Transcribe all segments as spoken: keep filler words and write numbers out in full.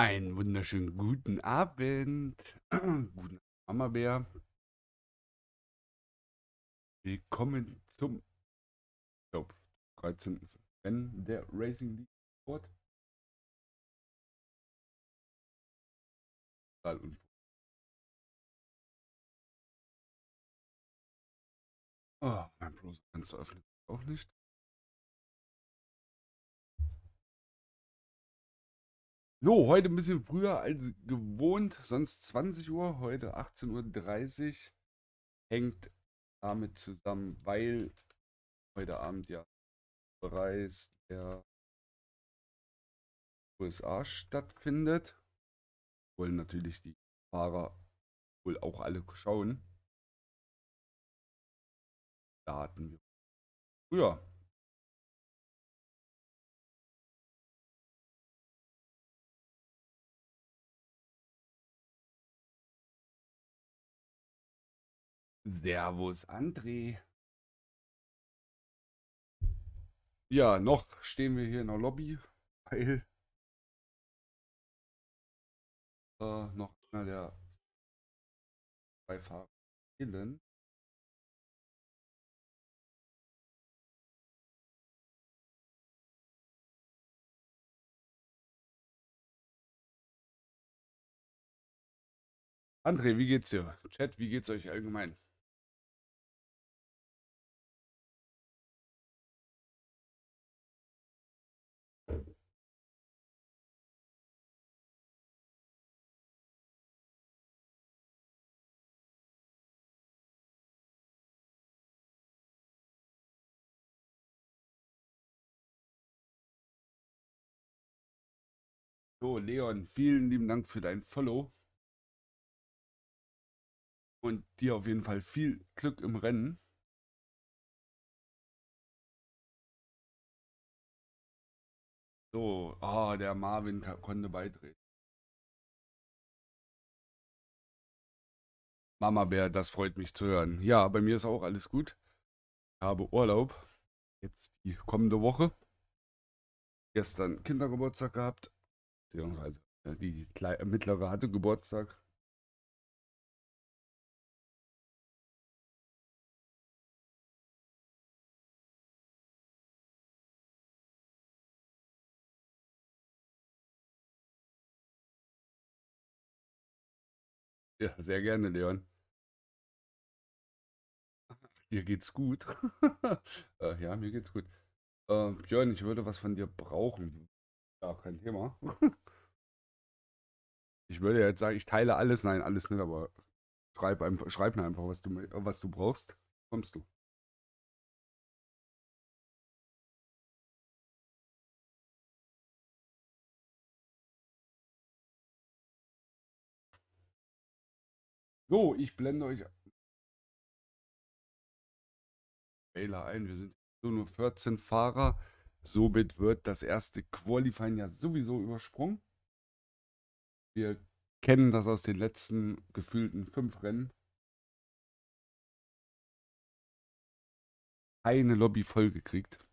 Einen wunderschönen guten Abend. Guten Abend, Mama Bär. Willkommen zum ich glaub, dreizehnten Rennen der Racing League Esports. Oh, mein Browser ganz öffnet auch nicht. So, heute ein bisschen früher als gewohnt, sonst zwanzig Uhr, heute achtzehn Uhr dreißig. Hängt damit zusammen, weil heute Abend ja der Preis der U S A stattfindet. Wollen natürlich die Fahrer wohl auch alle schauen. Da hatten wir früher. Servus, André. Ja, noch stehen wir hier in der Lobby, weil äh, noch einer der zwei Fahrer fehlen. André, wie geht's dir? Chat, wie geht's euch allgemein? So, Leon, vielen lieben Dank für dein Follow. Und dir auf jeden Fall viel Glück im Rennen. So, ah, der Marvin konnte beitreten. Mama Bär, das freut mich zu hören. Ja, bei mir ist auch alles gut. Ich habe Urlaub. Jetzt die kommende Woche. Gestern Kindergeburtstag gehabt. Beziehungsweise die mittlere hatte Geburtstag. Ja, sehr gerne, Leon. Dir geht's gut. äh, ja, mir geht's gut. Äh, Björn, ich würde was von dir brauchen. Ja, kein Thema. Ich würde jetzt sagen, ich teile alles. Nein, alles nicht, aber schreib, einfach, schreib mir einfach, was du, was du brauchst. Kommst du. So, ich blende euch Trailer ein. Wir sind so nur vierzehn Fahrer. Somit wird das erste Qualifying ja sowieso übersprungen. Wir kennen das aus den letzten gefühlten fünf Rennen. Eine Lobby voll gekriegt.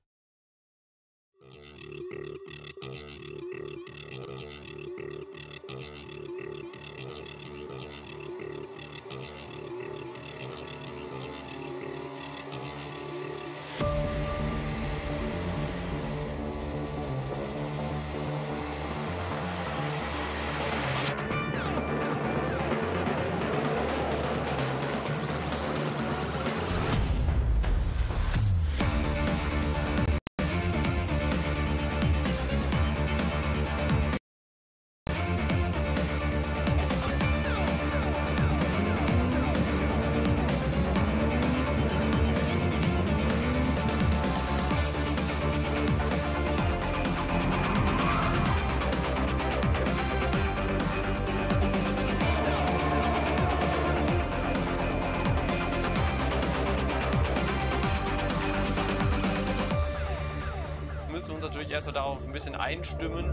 Erstmal darauf ein bisschen einstimmen.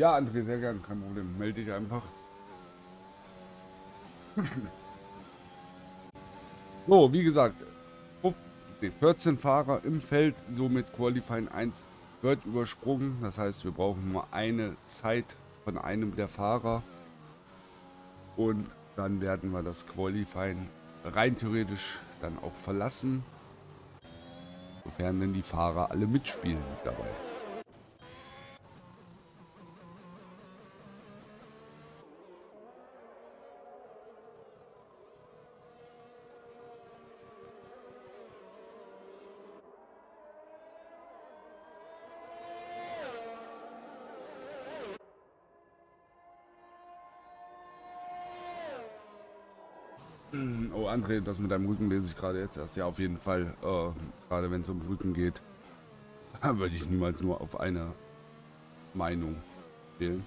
Ja, André, sehr gern, kein Problem. Melde dich einfach. So, wie gesagt, vierzehn Fahrer im Feld, somit Qualifying eins wird übersprungen. Das heißt, wir brauchen nur eine Zeit von einem der Fahrer. Und dann werden wir das Qualifying rein theoretisch dann auch verlassen. Sofern denn die Fahrer alle mitspielen dabei. Oh, André, das mit deinem Rücken lese ich gerade jetzt erst. Ja, auf jeden Fall. Äh, gerade wenn es um Rücken geht, würde ich niemals nur auf eine Meinung wählen.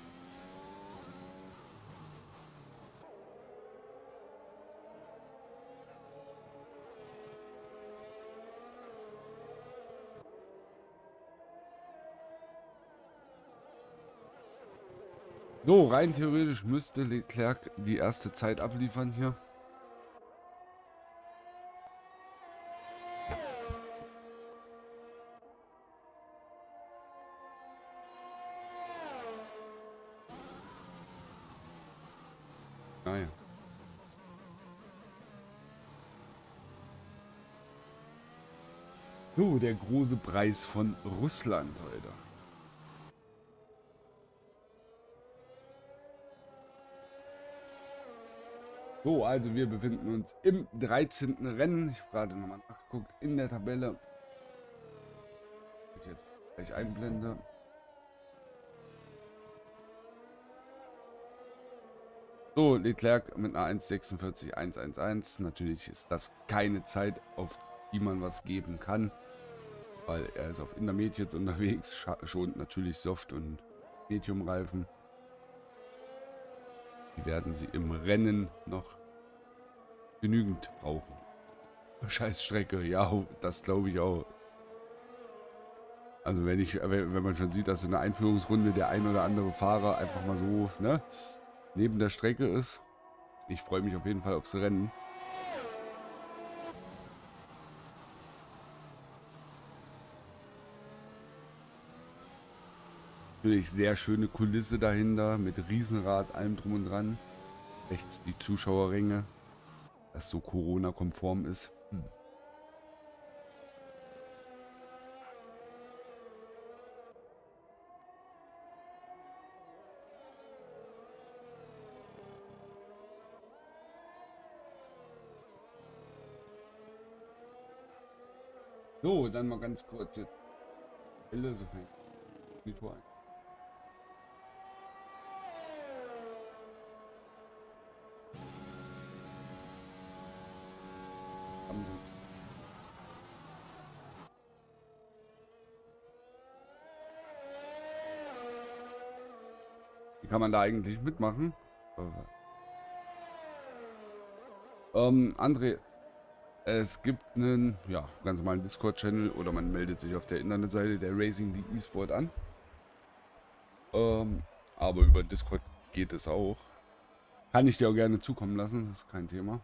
So, rein theoretisch müsste Leclerc die erste Zeit abliefern hier. So, der große Preis von Russland heute. So, also wir befinden uns im dreizehnten Rennen. Ich habe gerade nochmal nachgeguckt in der Tabelle. Ich jetzt gleich einblende. So, Leclerc mit einer eins sechsundvierzig eins elf. Natürlich ist das keine Zeit, auf die man was geben kann, weil er ist auf Intermediate jetzt unterwegs, schont natürlich Soft- und Medium-Reifen. Die werden sie im Rennen noch genügend brauchen. Scheißstrecke, ja, das glaube ich auch. Also wenn ich, wenn man schon sieht, dass in der Einführungsrunde der ein oder andere Fahrer einfach mal so, ne, neben der Strecke ist. Ich freue mich auf jeden Fall aufs Rennen. Natürlich sehr schöne Kulisse dahinter mit Riesenrad, allem drum und dran. Rechts die Zuschauerränge, das so Corona-konform ist. Hm. So, dann mal ganz kurz jetzt. Helle, so fängt die Tour ein. Wie kann man da eigentlich mitmachen? Ähm, André, es gibt einen, ja, ganz normalen Discord-Channel oder man meldet sich auf der Internetseite der Racing League Esports an. Ähm, aber über Discord geht es auch. Kann ich dir auch gerne zukommen lassen, das ist kein Thema.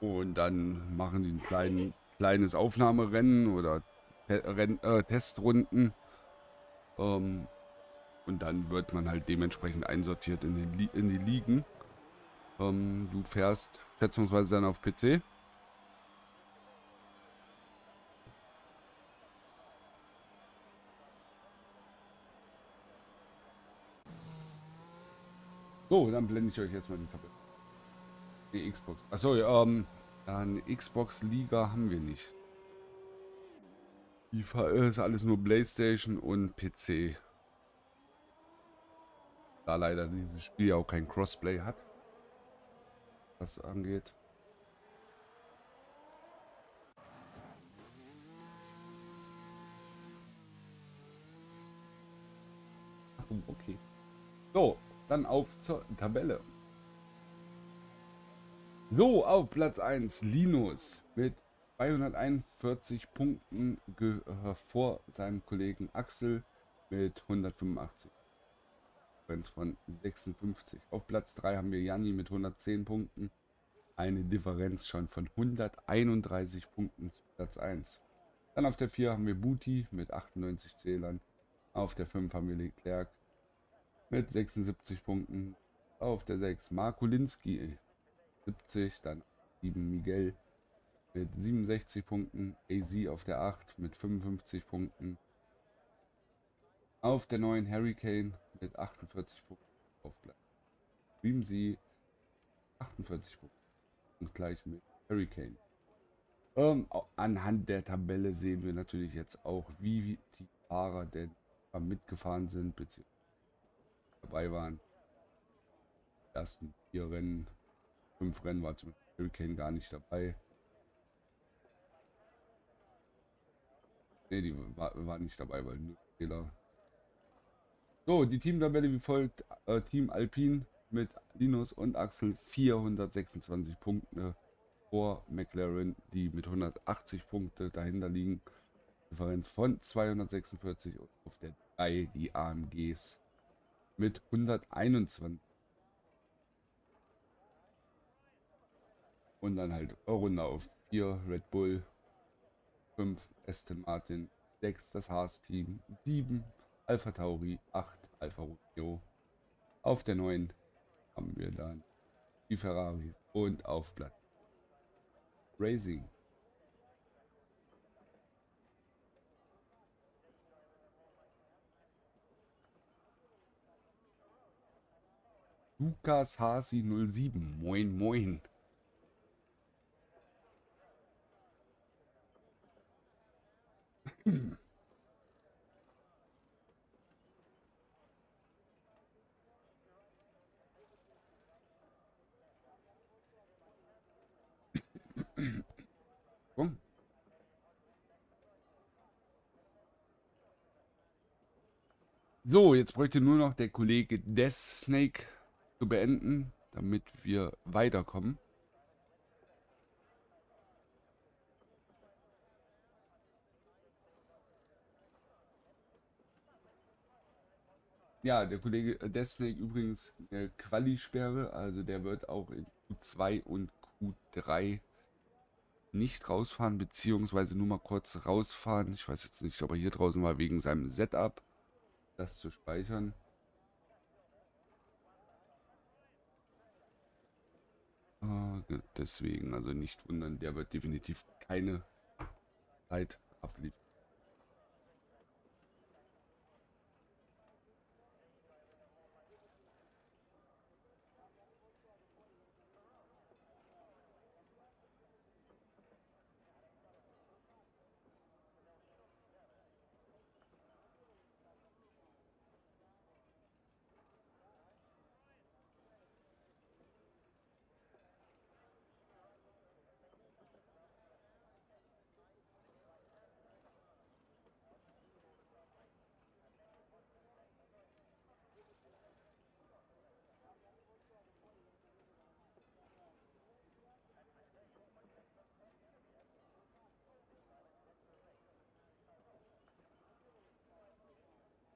Und dann machen die ein klein, kleines Aufnahmerennen oder Te Renn, äh, Testrunden. Ähm, und dann wird man halt dementsprechend einsortiert in, den Li in die Ligen. Ähm, du fährst schätzungsweise dann auf P C. So, dann blende ich euch jetzt mal die Tabelle. Die Xbox. Achso, ähm, eine Xbox-Liga haben wir nicht. Die ist alles nur PlayStation und P C. Da leider dieses Spiel ja auch kein Crossplay hat, was angeht. Ach, okay. So, dann auf zur Tabelle. So, auf Platz eins Linus mit zweihunderteinundvierzig Punkten vor seinem Kollegen Axel mit hundertfünfundachtzig. Von sechsundfünfzig. Auf Platz drei haben wir Janni mit hundertzehn Punkten. Eine Differenz schon von hunderteinunddreißig Punkten zu Platz eins. Dann auf der vier haben wir Booty mit achtundneunzig Zählern. Auf der fünf haben wir Leclerc mit sechsundsiebzig Punkten. Auf der sechs Marcolinski siebzig. Dann sieben Michel mit siebenundsechzig Punkten. A Z auf der acht mit fünfundfünfzig Punkten. Auf der neun Harry Kane mit achtundvierzig Punkten auf Platz. Dreamsy achtundvierzig Punkte und gleich mit Harry Kane. Ähm, anhand der Tabelle sehen wir natürlich jetzt auch, wie die Fahrer denn mitgefahren sind bzw. dabei waren. Die ersten vier Rennen, fünf Rennen war zum Beispiel Harry Kane gar nicht dabei. Ne, die war, war nicht dabei, weil nur Fehler. So, die Teamtabelle wie folgt, äh, Team Alpine mit Linus und Axel vierhundertsechsundzwanzig Punkte vor McLaren, die mit hundertachtzig Punkte dahinter liegen. Differenz von zweihundertsechsundvierzig und auf der drei die A M Gs mit hunderteinundzwanzig. Und dann halt Runde auf vier Red Bull, fünf Aston Martin, sechs das Haas-Team, sieben Alpha Tauri, acht Alfa Romeo. Auf der neun haben wir dann die Ferrari und auf Platz Racing. Lukas Hasi null sieben. Moin, moin. So, jetzt bräuchte nur noch der Kollege DeathSnake zu beenden, damit wir weiterkommen. Ja, der Kollege DeathSnake übrigens eine Quali-Sperre, also der wird auch in Q zwei und Q drei nicht rausfahren, beziehungsweise nur mal kurz rausfahren. Ich weiß jetzt nicht, ob er hier draußen war, wegen seinem Setup, das zu speichern. Äh, deswegen, also nicht wundern, der wird definitiv keine Zeit abliefern.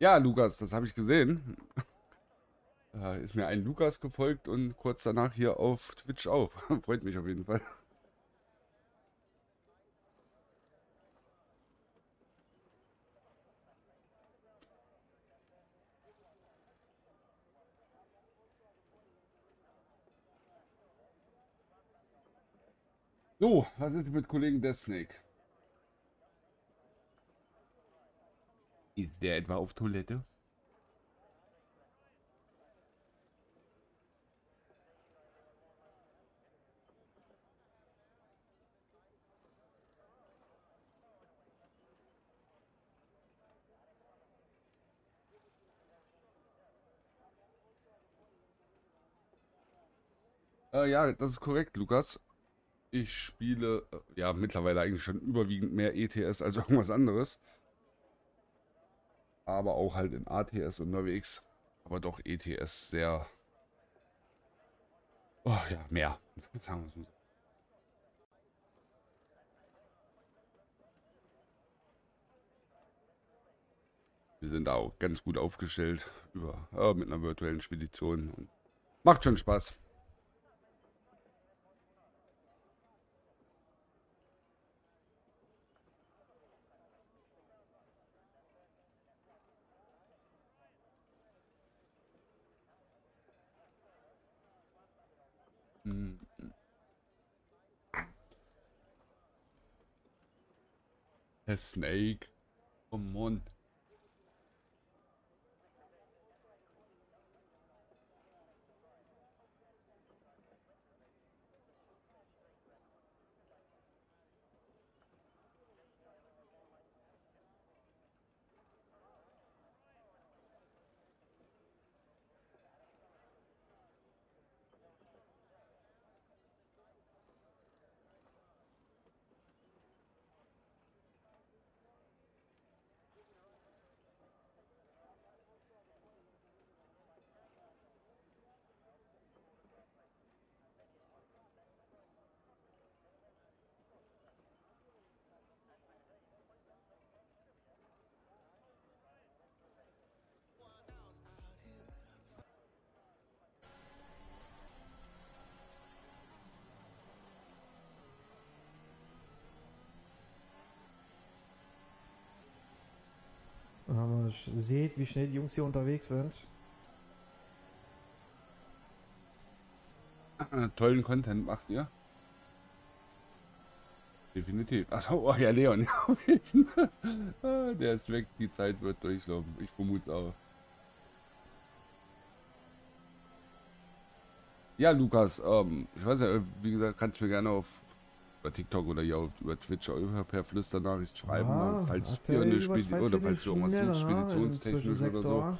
Ja, Lukas, das habe ich gesehen. Da ist mir ein Lukas gefolgt und kurz danach hier auf Twitch auf. Freut mich auf jeden Fall. So, was ist mit Kollegen DeathSnake? Ist der etwa auf Toilette? Äh, ja, das ist korrekt, Lukas. Ich spiele äh, ja mittlerweile eigentlich schon überwiegend mehr E T S als irgendwas anderes. Aber auch halt in A T S unterwegs, aber doch E T S sehr, oh ja, mehr, sagen wir es mal so. Wir sind da auch ganz gut aufgestellt über, äh, mit einer virtuellen Spedition. Und macht schon Spaß. Mhm. Der Snake. Oh Mann. Seht, wie schnell die Jungs hier unterwegs sind. Ah, tollen Content macht ihr. Definitiv. Achso, oh ja, Leon. Ah, der ist weg, die Zeit wird durchlaufen. Ich vermute es auch. Ja, Lukas, ähm, ich weiß ja, wie gesagt, kannst du mir gerne auf über TikTok oder hier auf, über Twitch oder per Flüsternachricht schreiben, ah, falls ihr eine Spedition oder falls du irgendwas suchst, speditionstechnisch oder so.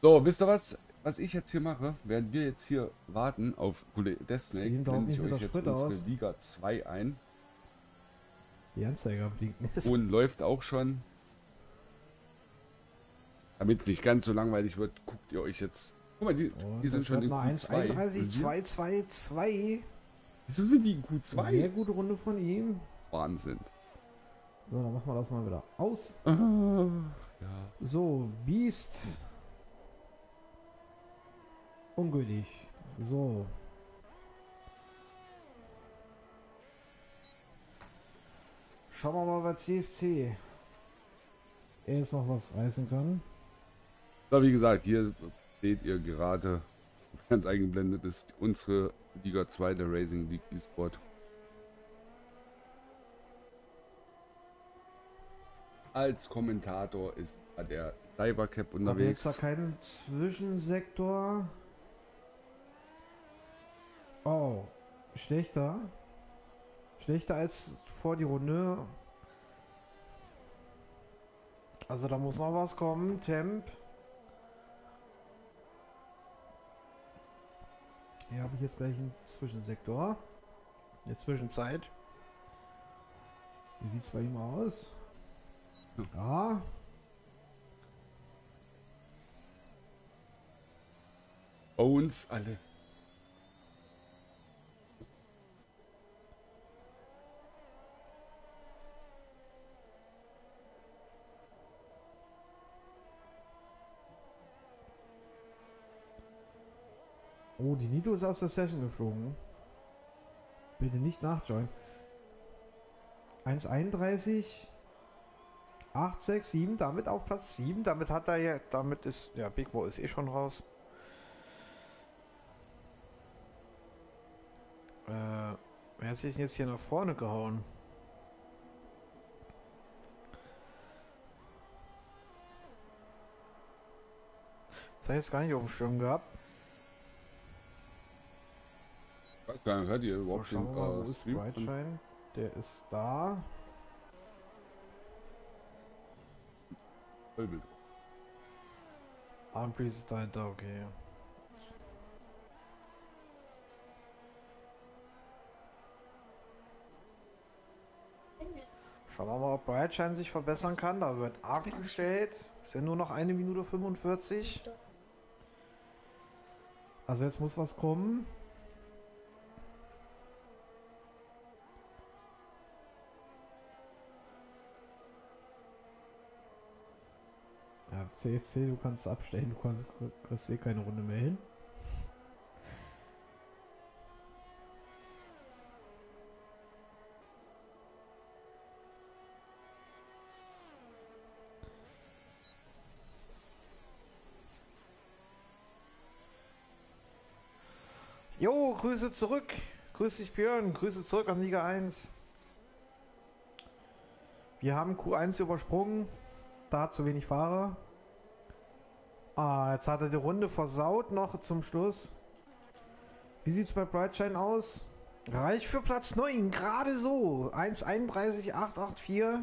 So, wisst ihr was? Was ich jetzt hier mache, während wir jetzt hier warten auf DeathSnake, blende ich euch jetzt Sprit unsere aus. Liga zwei ein. Die Anzeige blinkt nicht. Und läuft auch schon. Damit es nicht ganz so langweilig wird, guckt ihr euch jetzt. Guck mal, die, oh, die sind schon in eins dreiunddreißig, zwei zwei zwei. Wieso sind die in Q zwei? Sehr gute Runde von ihm. Wahnsinn. So, dann machen wir das mal wieder aus. Ah, ja. So, Beast. Ungültig. So. Schauen wir mal, was C F C erst noch was reißen kann. So, wie gesagt, hier seht ihr gerade, ganz eingeblendet ist unsere Liga zwei der Racing League Esports. Als Kommentator ist der Cybercap unterwegs. Hat er jetzt da keinen Zwischensektor? Oh, schlechter. Schlechter als vor die Runde. Also da muss noch was kommen. Temp. Hier habe ich jetzt gleich einen Zwischensektor. In der Zwischenzeit. Wie sieht es bei ihm aus? Ja. Bei uns alle. Oh, die Nito ist aus der Session geflogen. Bitte nicht nachjoinen. eins einunddreißig, acht sechs sieben, damit auf Platz sieben. Damit hat er ja, damit ist, ja, Big Bo ist eh schon raus. Äh, wer hat sich denn jetzt hier nach vorne gehauen? Das habe ich jetzt gar nicht auf dem Schirm gehabt. Dann hört ihr überhaupt so, den, mal, wo ist Brightshine? Der ist da. Armbreeze ist dahinter, okay. Schauen wir mal, ob Brightshine sich verbessern kann. Da wird arg gestellt. Ist ja nur noch eine Minute fünfundvierzig. Also jetzt muss was kommen. C S C, du kannst abstellen, du kannst, kriegst eh keine Runde mehr hin. Jo, Grüße zurück. Grüß dich Björn, Grüße zurück an Liga eins. Wir haben Q eins übersprungen, da zu wenig Fahrer. Ah, jetzt hat er die Runde versaut noch zum Schluss. Wie sieht es bei Brightshine aus? Reicht für Platz neun, gerade so. eins einunddreißig acht acht vier.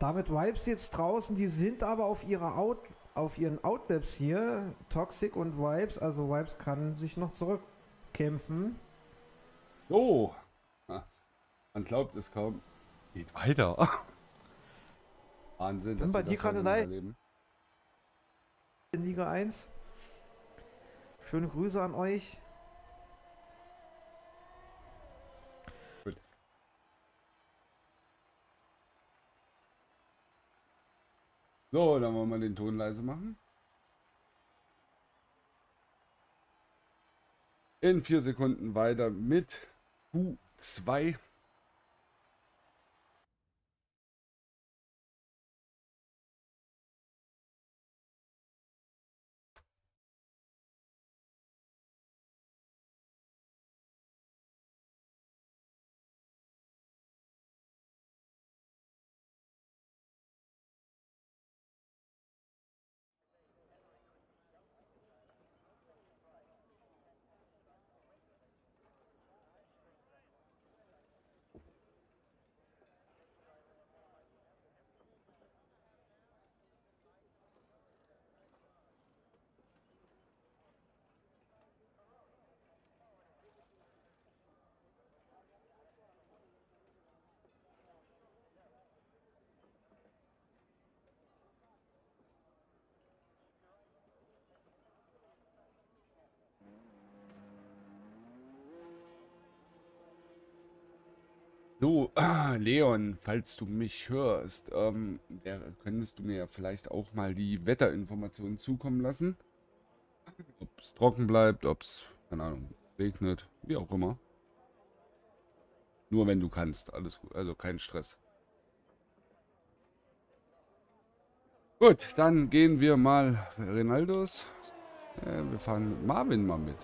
Damit Vibes jetzt draußen, die sind aber auf ihrer Out... auf ihren Outlaps hier, Toxic und Vibes, also Vibes kann sich noch zurückkämpfen. So, man glaubt es kaum. Geht weiter. Wahnsinn, dass wir das gerade erleben. In Liga eins. Schöne Grüße an euch. So, dann wollen wir den Ton leise machen. In vier Sekunden weiter mit Q zwei. So, Leon, falls du mich hörst, ähm, ja, könntest du mir ja vielleicht auch mal die Wetterinformationen zukommen lassen. Ob es trocken bleibt, ob es, keine Ahnung, regnet, wie auch immer. Nur wenn du kannst, alles gut, also kein Stress. Gut, dann gehen wir mal Rinaldos. Äh, wir fahren mit Marvin mal mit.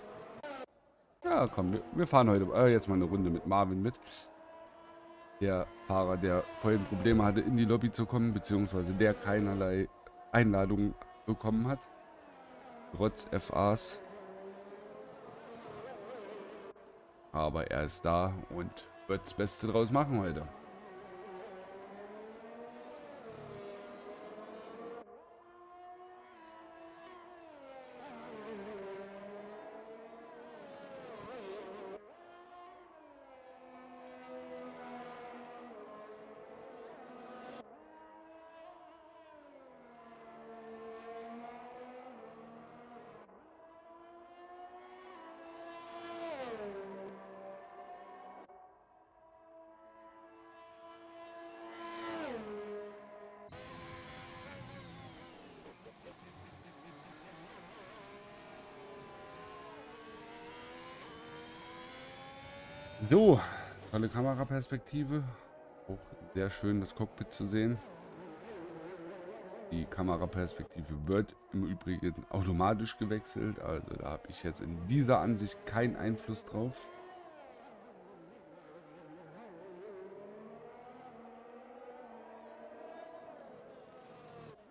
Ja, komm, wir, wir fahren heute äh, jetzt mal eine Runde mit Marvin mit. Der Fahrer, der vorhin Probleme hatte, in die Lobby zu kommen, beziehungsweise der keinerlei Einladung bekommen hat. Trotz F As. Aber er ist da und wird das Beste draus machen heute. So, tolle Kameraperspektive. Auch sehr schön, das Cockpit zu sehen. Die Kameraperspektive wird im Übrigen automatisch gewechselt. Also da habe ich jetzt in dieser Ansicht keinen Einfluss drauf.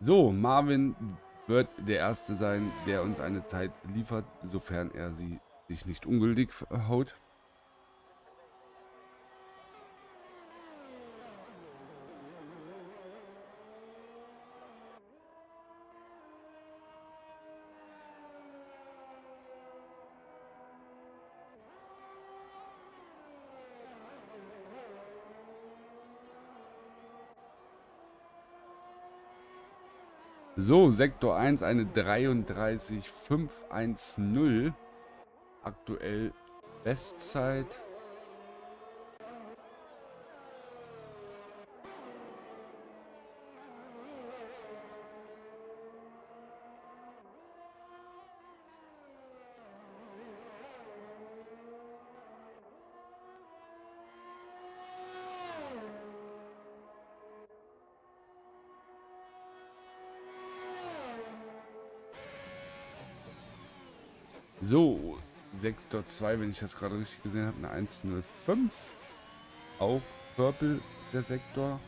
So, Marvin wird der Erste sein, der uns eine Zeit liefert, sofern er sie sich nicht ungültig haut. So, Sektor eins, eine dreiunddreißig fünf eins null. Aktuell Bestzeit. So, Sektor zwei, wenn ich das gerade richtig gesehen habe, eine eins null fünf. Auch Purple, der Sektor.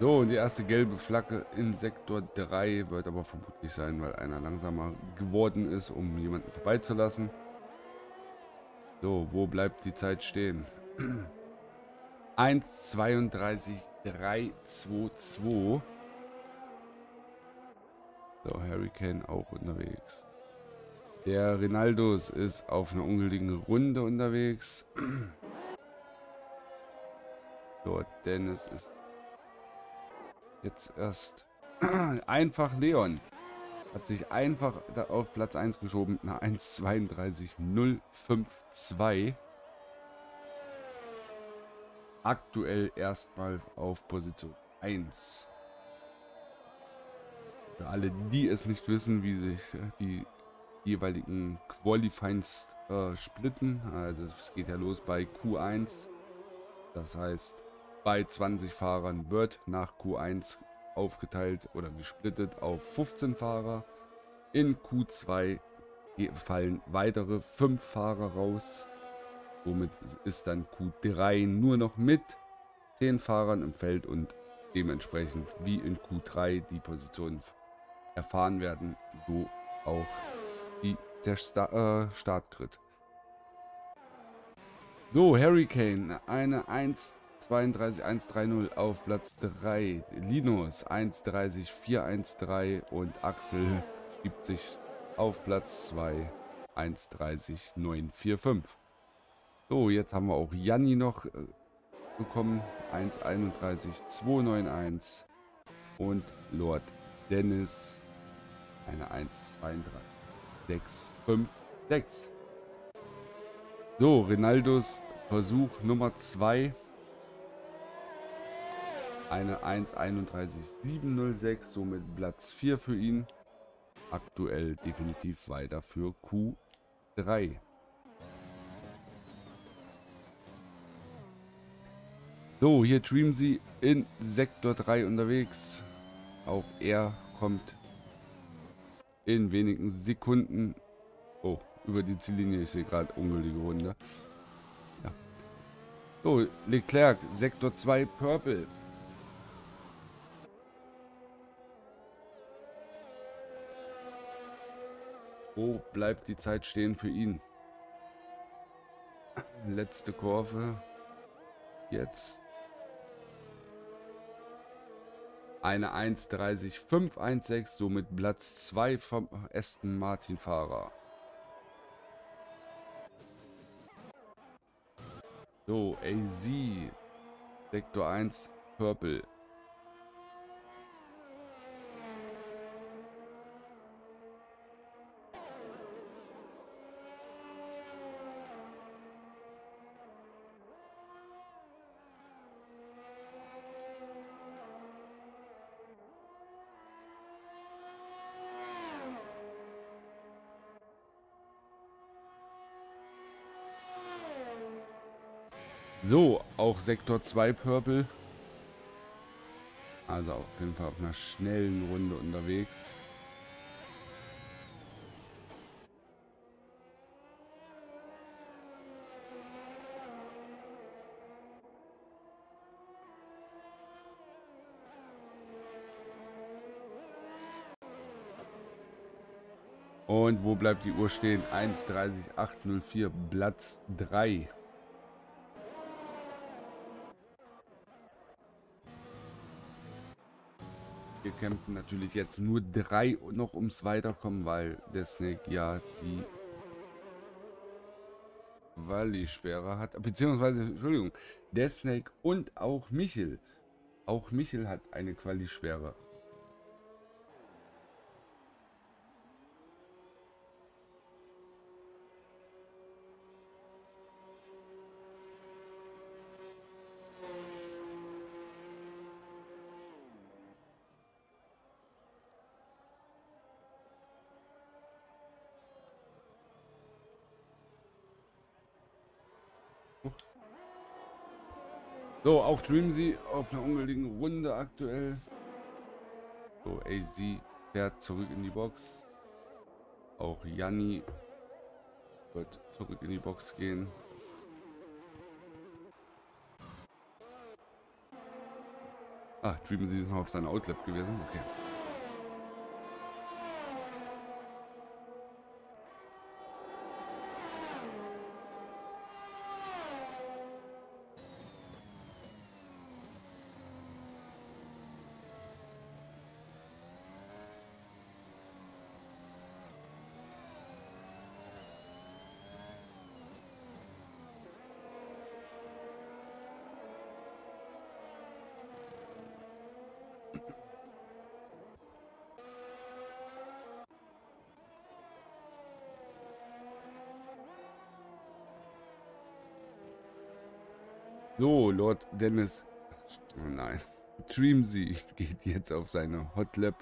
So, und die erste gelbe Flagge in Sektor drei wird aber vermutlich sein, weil einer langsamer geworden ist, um jemanden vorbeizulassen. So, wo bleibt die Zeit stehen? eins zweiunddreißig drei zwei zwei. So, Harry Kane auch unterwegs. Der Rinaldo ist auf einer ungültigen Runde unterwegs. So, Dennis ist jetzt erst einfach Leon. Hat sich einfach auf Platz eins geschoben. Eine eins zweiunddreißig null fünf zwei. Aktuell erstmal auf Position eins. Für alle, die es nicht wissen, wie sich die jeweiligen Qualifyings äh, splitten. Also es geht ja los bei Q eins. Das heißt, bei zwanzig Fahrern wird nach Q eins aufgeteilt oder gesplittet auf fünfzehn Fahrer. In Q zwei fallen weitere fünf Fahrer raus. Somit ist dann Q drei nur noch mit zehn Fahrern im Feld und dementsprechend wie in Q drei die Positionen erfahren werden, so auch die, der Sta äh, Startgrid. So, Hurricane, eine eins zweiunddreißig eins drei null auf Platz drei. Linus eins dreißig vier eins drei und Axel gibt sich auf Platz zwei eins dreißig neun vier fünf. So, jetzt haben wir auch Janni noch äh, bekommen, eins einunddreißig zwei neun eins und Lord Dennis eine eins zweiunddreißig sechs fünf sechs. So, Rinaldos Versuch Nummer zwei. Eine eins einunddreißig sieben null sechs, somit Platz vier für ihn. Aktuell definitiv weiter für Q drei. So, hier Dreamsy in Sektor drei unterwegs. Auch er kommt in wenigen Sekunden. Oh, über die Ziellinie, ich sehe gerade ungültige Runde. Ja. So, Leclerc, Sektor zwei Purple. Wo bleibt die Zeit stehen für ihn? Letzte Kurve. Jetzt. Eine eins dreißig fünf eins sechs, somit Platz zwei vom Aston Martin Fahrer. So, A Z, Sektor eins, Purple. So, auch Sektor zwei Purple. Also auf jeden Fall auf einer schnellen Runde unterwegs. Und wo bleibt die Uhr stehen? eins dreißig acht null vier, Platz drei. Wir kämpfen natürlich jetzt nur drei noch ums Weiterkommen, weil der Snake ja die Quali-Sperre hat. Beziehungsweise, Entschuldigung, der Snake und auch Michel. Auch Michel hat eine Quali-Sperre. So, auch Dreamsy auf einer ungültigen Runde aktuell. So, A Z Leclerc zurück in die Box. Auch Janni wird zurück in die Box gehen. Ah, Dreamsy ist noch auf seinem Outlap gewesen. Okay. So, Lord Dennis, oh nein, Dreamsy geht jetzt auf seine Hotlap.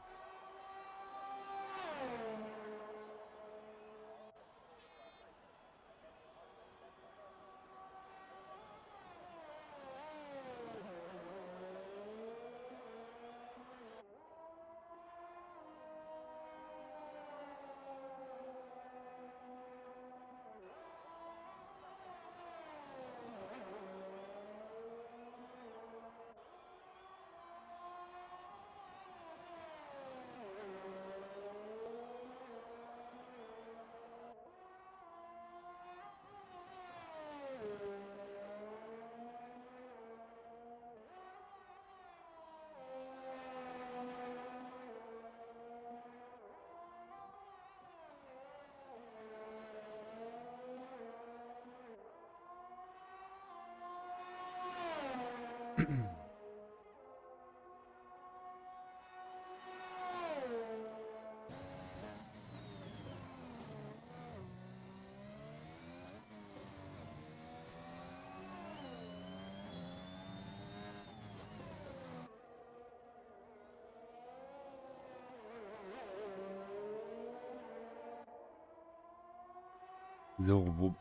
So, wo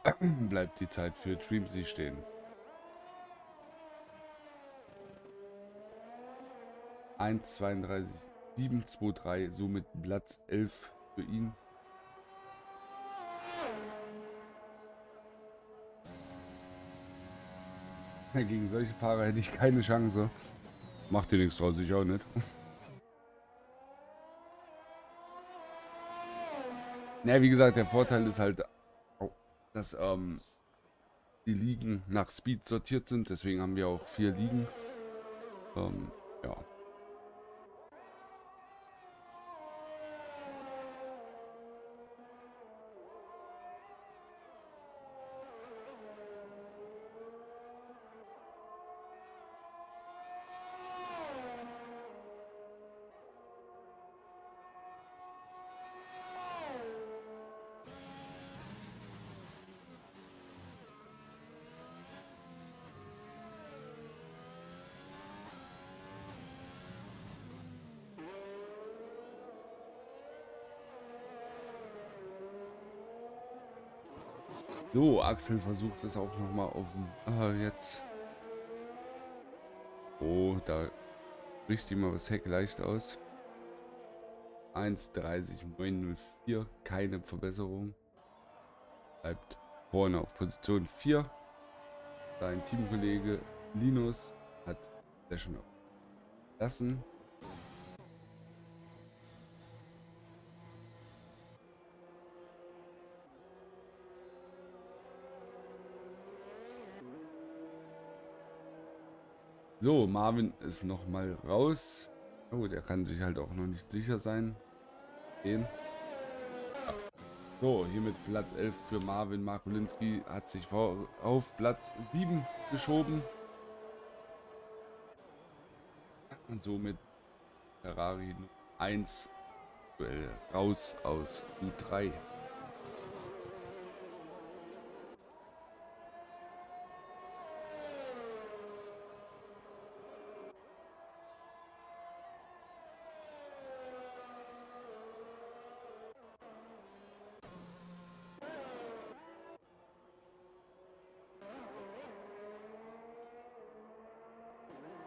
bleibt die Zeit für Dreamsy stehen? eins zweiunddreißig sieben zwei drei, somit Platz elf für ihn. Gegen solche Fahrer hätte ich keine Chance. Macht dir nichts draus, ich auch nicht. Ja, wie gesagt, der Vorteil ist halt, dass ähm, die Ligen nach Speed sortiert sind, deswegen haben wir auch vier Ligen. Ähm, ja. So, Axel versucht es auch nochmal auf ah, jetzt. Oh, da bricht ihm mal was Heck leicht aus. eins dreißig neun null vier, keine Verbesserung. Bleibt vorne auf Position vier. Sein Teamkollege Linus hat Session lassen. So, Marvin ist nochmal raus. Oh, der kann sich halt auch noch nicht sicher sein. Den. Ja. So, hiermit Platz elf für Marvin. Marcolinski hat sich vor, auf Platz sieben geschoben. Und somit Ferrari eins raus aus U drei.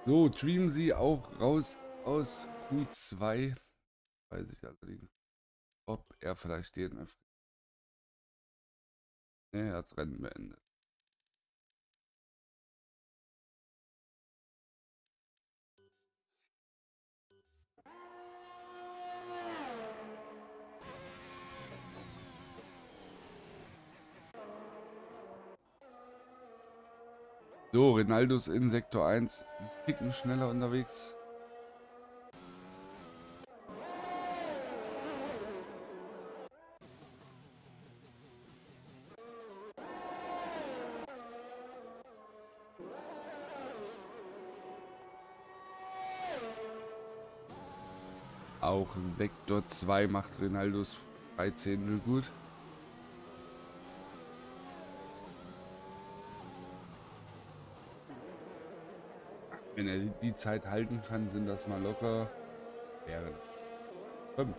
So, Dreamsy auch raus aus U zwei, Weiß ich allerdings, ob er vielleicht D N F. Ne, er hat das Rennen beendet. So, Rinaldo ist in Sektor eins ein Ticken schneller unterwegs. Auch in Sektor zwei macht Rinaldos dreizehn null gut. Wenn er die Zeit halten kann, sind das mal locker wären fünf.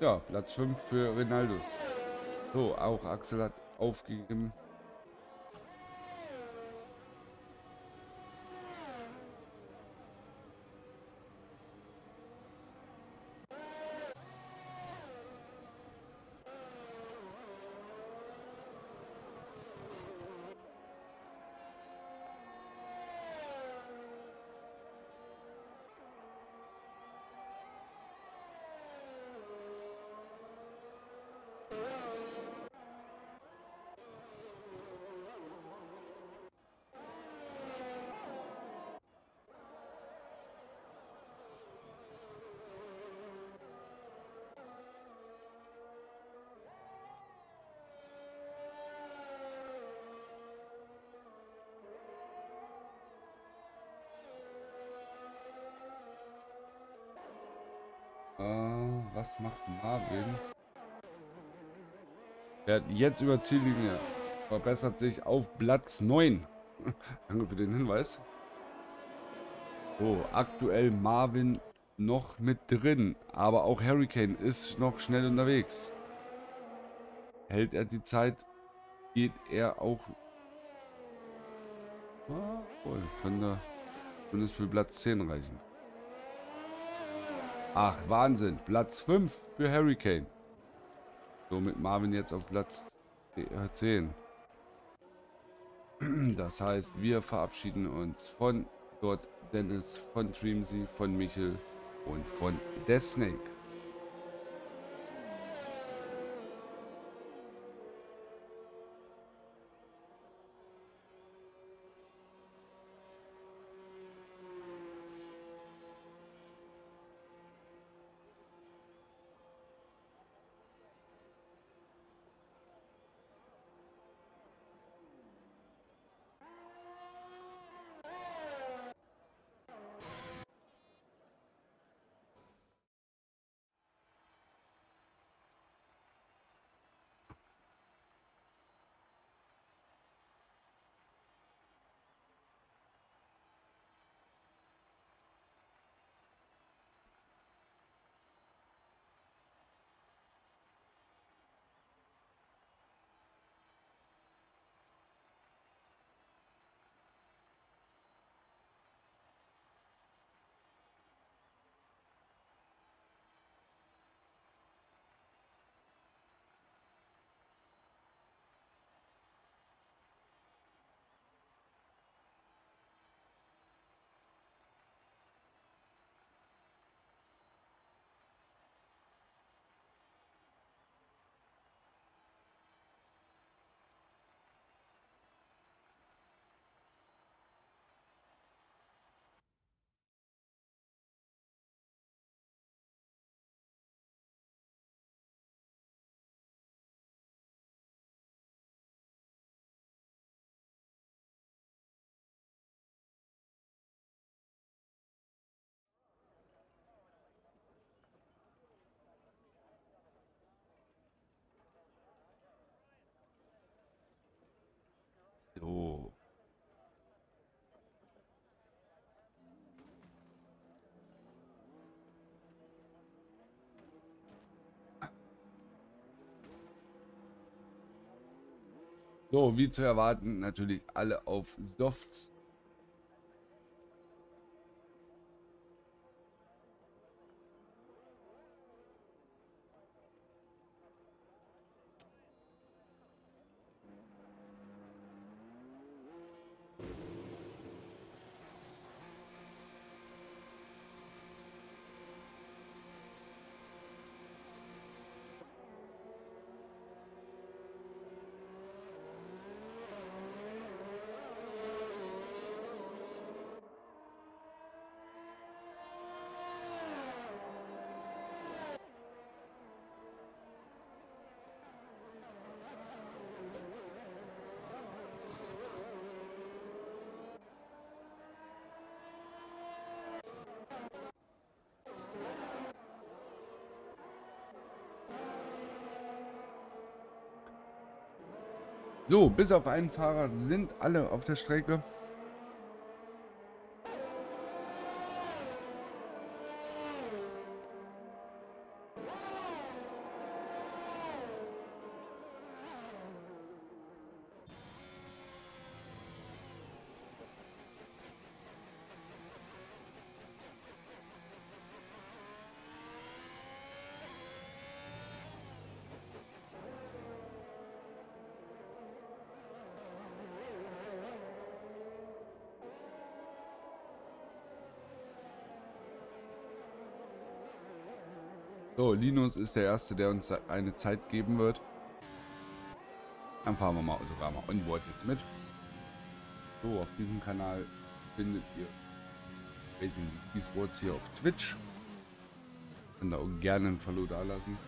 Ja, Platz fünf für Rinaldos. So, auch Axel hat aufgegeben. Was macht Marvin? Er hat jetzt über Ziellinie. Verbessert sich auf Platz neun. Danke für den Hinweis. So, aktuell Marvin noch mit drin. Aber auch Hurricane ist noch schnell unterwegs. Hält er die Zeit, geht er auch. Ah, wohl, könnte zumindest für Platz zehn reichen. Ach, Wahnsinn. Platz fünf für Hurricane. Somit Marvin jetzt auf Platz zehn. Das heißt, wir verabschieden uns von dort Dennis, von Dreamsy, von Michel und von DeathSnake. So, wie zu erwarten, natürlich alle auf Softs. So, bis auf einen Fahrer sind alle auf der Strecke. So, Linus ist der Erste, der uns eine Zeit geben wird. Dann fahren wir mal sogar mal Onboard jetzt mit. So, auf diesem Kanal findet ihr Racing League Esports hier auf Twitch. Könnt ihr auch gerne einen Follow da lassen.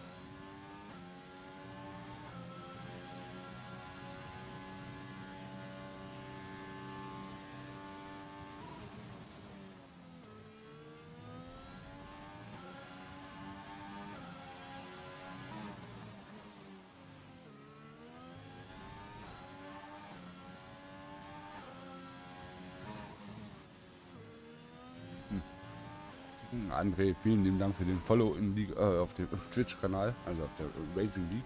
André, vielen lieben Dank für den Follow in League, äh, auf dem Twitch-Kanal, also auf der Racing League.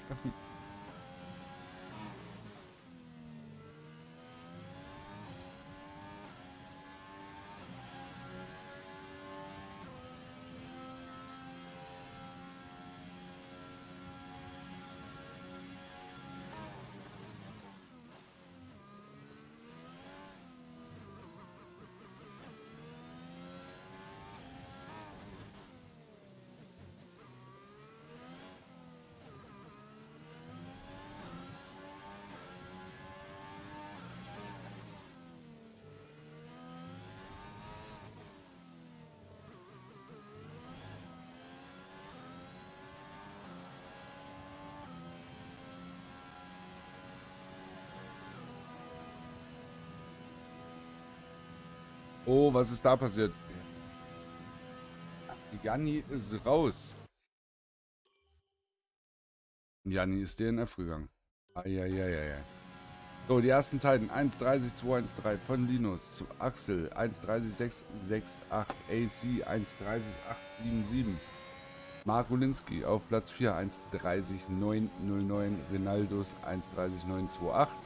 Oh, was ist da passiert? Janni ist raus. Janni ist D N F gegangen. Ah, ja, ja, ja, ja. So, die ersten Zeiten. eins dreißig zwei eins drei von Linus zu Axel. eins dreißig sechs sechs acht A C. eins dreißig acht sieben sieben. Marcolinski auf Platz vier. eins dreißig neun null neun. Rinaldos eins dreißig neun zwei acht.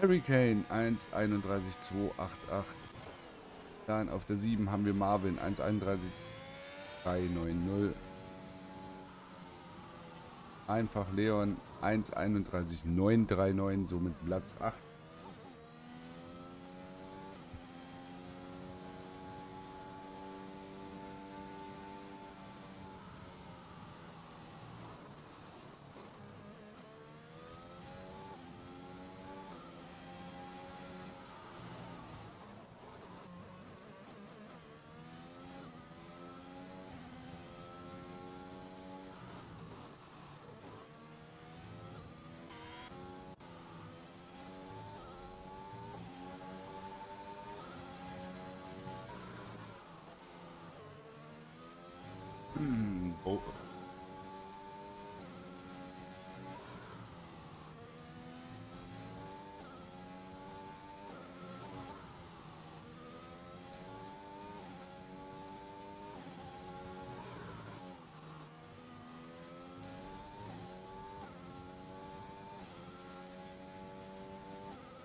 Hurricane eins einunddreißig zwei acht acht. Dann auf der sieben haben wir Marvin eins einunddreißig drei neun null. Einfach Leon eins einunddreißig neun drei neun, somit Platz acht.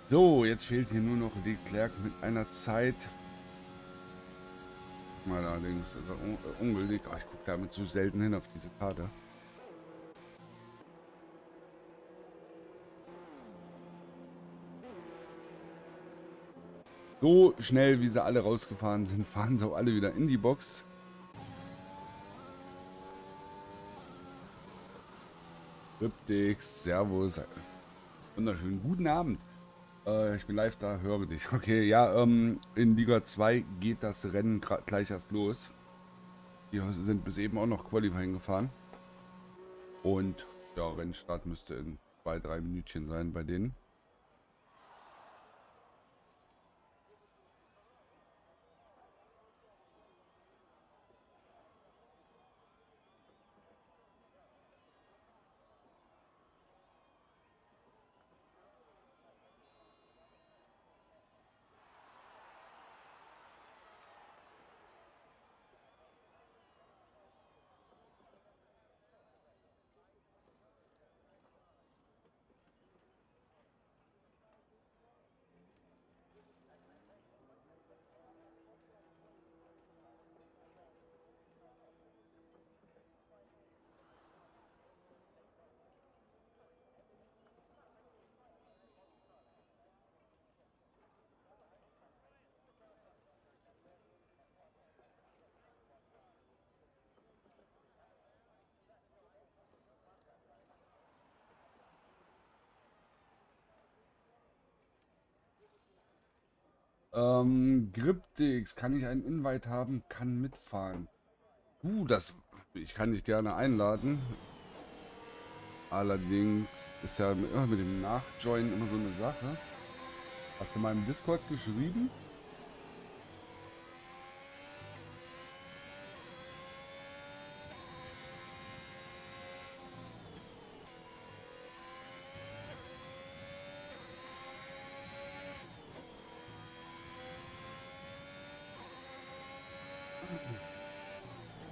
So, jetzt fehlt hier nur noch Leclerc mit einer Zeit. Mal allerdings ist er ungelegt. Ach, ich gucke damit zu selten hin auf diese Karte. So schnell, wie sie alle rausgefahren sind, fahren sie auch alle wieder in die Box. Cryptix, Servus. Wunderschönen guten Abend. Äh, ich bin live da, höre dich. Okay, ja, ähm, in Liga zwei geht das Rennen gleich erst los. Die sind bis eben auch noch Qualifying gefahren. Und ja, Rennstart müsste in zwei, drei Minütchen sein bei denen. Ähm, Cryptix, kann ich einen Invite haben? Kann mitfahren. Uh, das... Ich kann dich gerne einladen. Allerdings ist ja immer mit dem Nachjoin immer so eine Sache. Hast du mal im Discord geschrieben?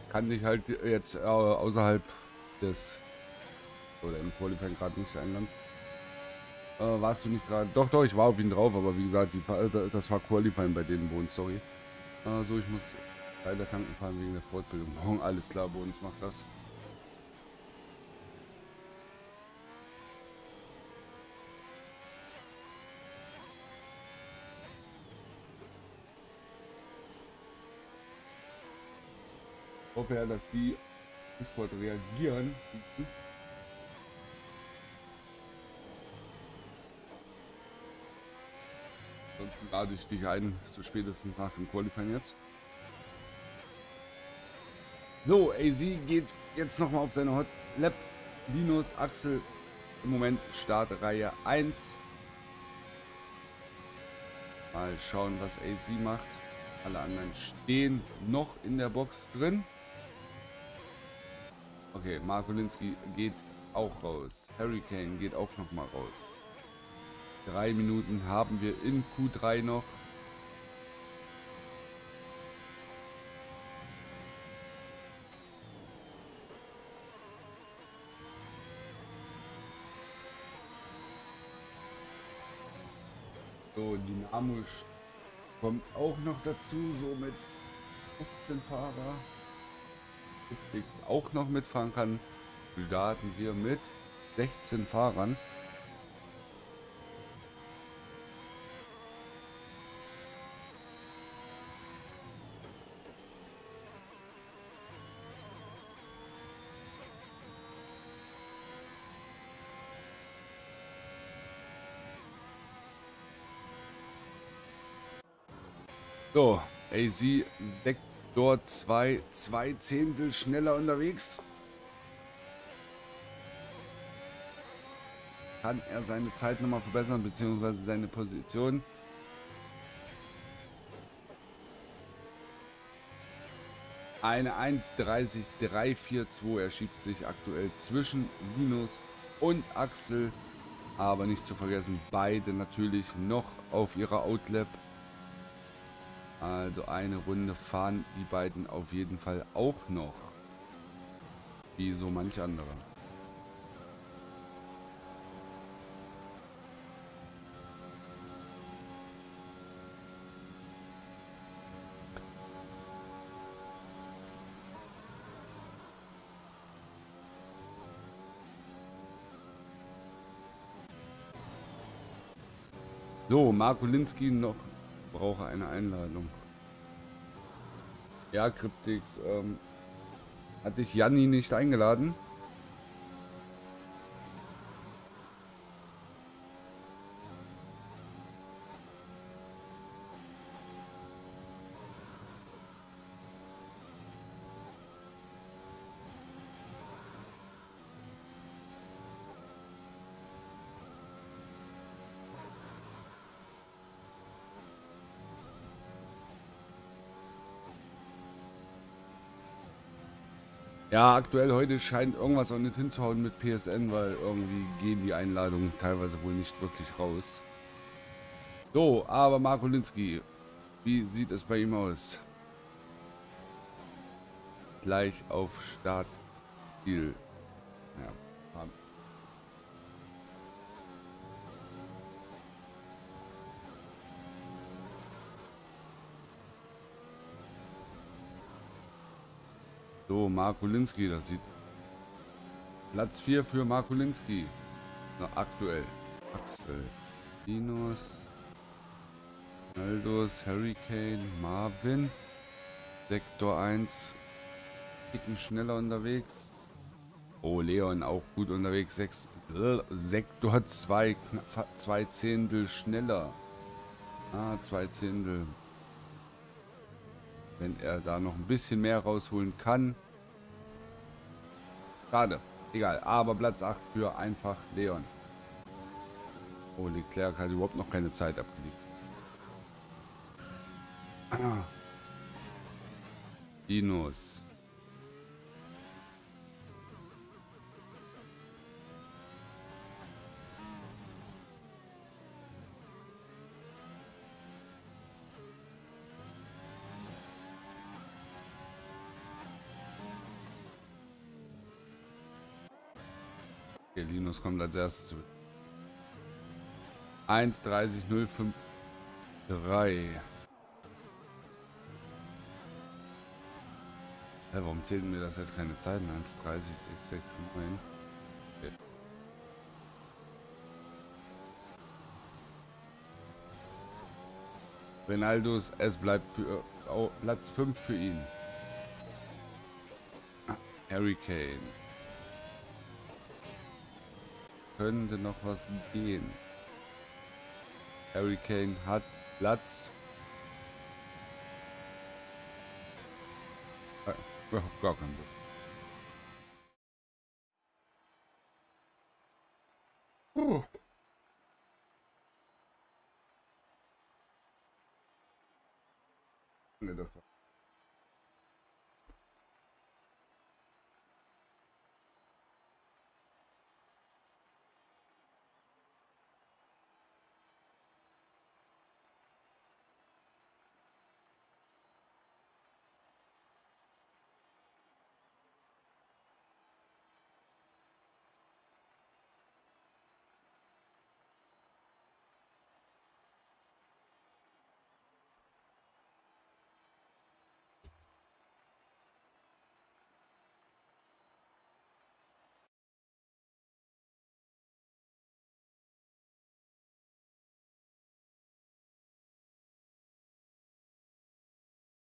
Kann dich halt jetzt äh, außerhalb des oder im Qualifying gerade nicht ändern. Äh, warst du nicht gerade? Doch, doch, ich war auf ihn drauf, aber wie gesagt, die, das war Qualifying bei denen, Bones, sorry. Äh, so, ich muss leider tanken fahren wegen der Fortbildung. Morgen, alles klar, Bones macht das. Ja, dass die Discord reagieren. Sonst lade ich dich ein, so spätestens nach dem Qualifying jetzt. So, A Z geht jetzt nochmal auf seine Hot Lap. Linus, Axel, im Moment Startreihe eins. Mal schauen, was A Z macht. Alle anderen stehen noch in der Box drin. Okay, Marcolinski geht auch raus. Harry Kane geht auch nochmal raus. Drei Minuten haben wir in Q drei noch. So, Dynamo kommt auch noch dazu, so mit fünfzehn Fahrer. Auch noch mitfahren kann, starten wir mit sechzehn Fahrern. So, A Z deckt dort zwei, zwei Zehntel schneller unterwegs. Kann er seine Zeit nochmal verbessern, beziehungsweise seine Position? Eine eins dreißig drei vier zwei. Er schiebt sich aktuell zwischen Linus und Axel. Aber nicht zu vergessen, beide natürlich noch auf ihrer Outlap. Also eine Runde fahren die beiden auf jeden Fall auch noch. Wie so manch andere. So, Marcolinski noch brauche eine Einladung. Ja, Cryptix, ähm, hat dich Janni nicht eingeladen? Ja, aktuell heute scheint irgendwas auch nicht hinzuhauen mit P S N, weil irgendwie gehen die Einladungen teilweise wohl nicht wirklich raus. So, aber Marcolinski, wie sieht es bei ihm aus? Gleich auf Start. Ziel. Ja, haben. So, Marcolinski, das sieht Platz vier für Marcolinski. Na, aktuell. Axel, Linus, Rinaldo, Harry Kane, Marvin. Sektor eins. Ticken schneller unterwegs. Oh, Leon auch gut unterwegs. Sechs, äh, Sektor zwei. Knapp zwei Zehntel schneller. Ah, zwei Zehntel. Wenn er da noch ein bisschen mehr rausholen kann. Schade. Egal. Aber Platz acht für einfach Leon. Oh, Leclerc hat überhaupt noch keine Zeit abgelegt. Ah. Linus. Okay, Linus kommt als erstes zu. eins dreißig null fünf drei. Hä, warum zählen mir das jetzt keine Zeiten? eins dreißig sechs sechs neun. Okay. Rinaldos, es bleibt für, oh, Platz fünf für ihn. Ah, Harry Kane. Könnte noch was gehen. Harry Kane hat Platz. Äh, gar kein Problem. Ne, das war.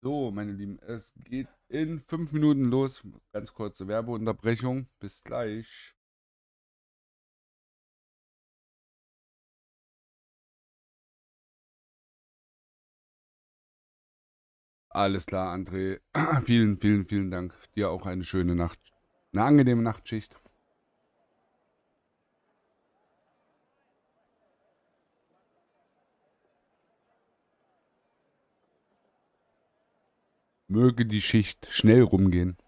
So, meine Lieben, es geht in fünf Minuten los. Ganz kurze Werbeunterbrechung. Bis gleich. Alles klar, André. Vielen, vielen, vielen Dank. Dir auch eine schöne Nacht. Eine angenehme Nachtschicht. Möge die Schicht schnell rumgehen.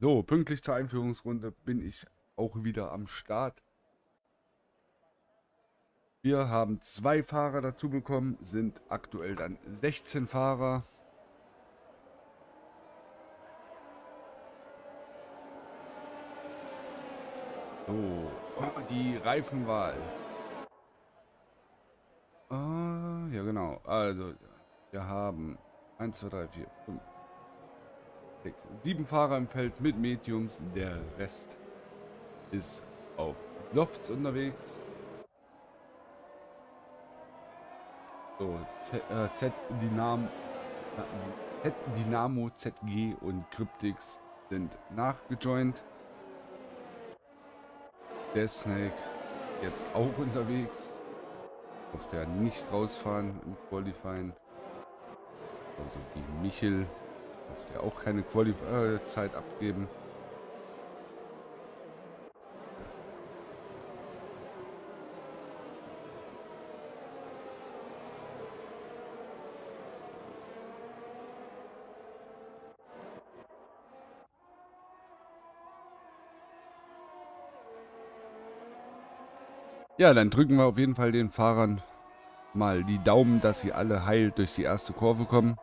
So, pünktlich zur Einführungsrunde bin ich auch wieder am Start. Wir haben zwei Fahrer dazu bekommen, sind aktuell dann sechzehn Fahrer. So, oh, die Reifenwahl. Ah, ja genau, also wir haben eins, zwei, drei, vier, fünf, sechs, sieben Fahrer im Feld mit Mediums, der Rest ist auf Softs unterwegs. So, äh, Z Dynamo, Z Dynamo, Z G und Cryptix sind nachgejoint. DeathSnake jetzt auch unterwegs. Auf der nicht rausfahren im Qualifying. Also die Michel. Auf der auch keine Qualify-Zeit abgeben. Ja, dann drücken wir auf jeden Fall den Fahrern mal die Daumen, dass sie alle heil durch die erste Kurve kommen.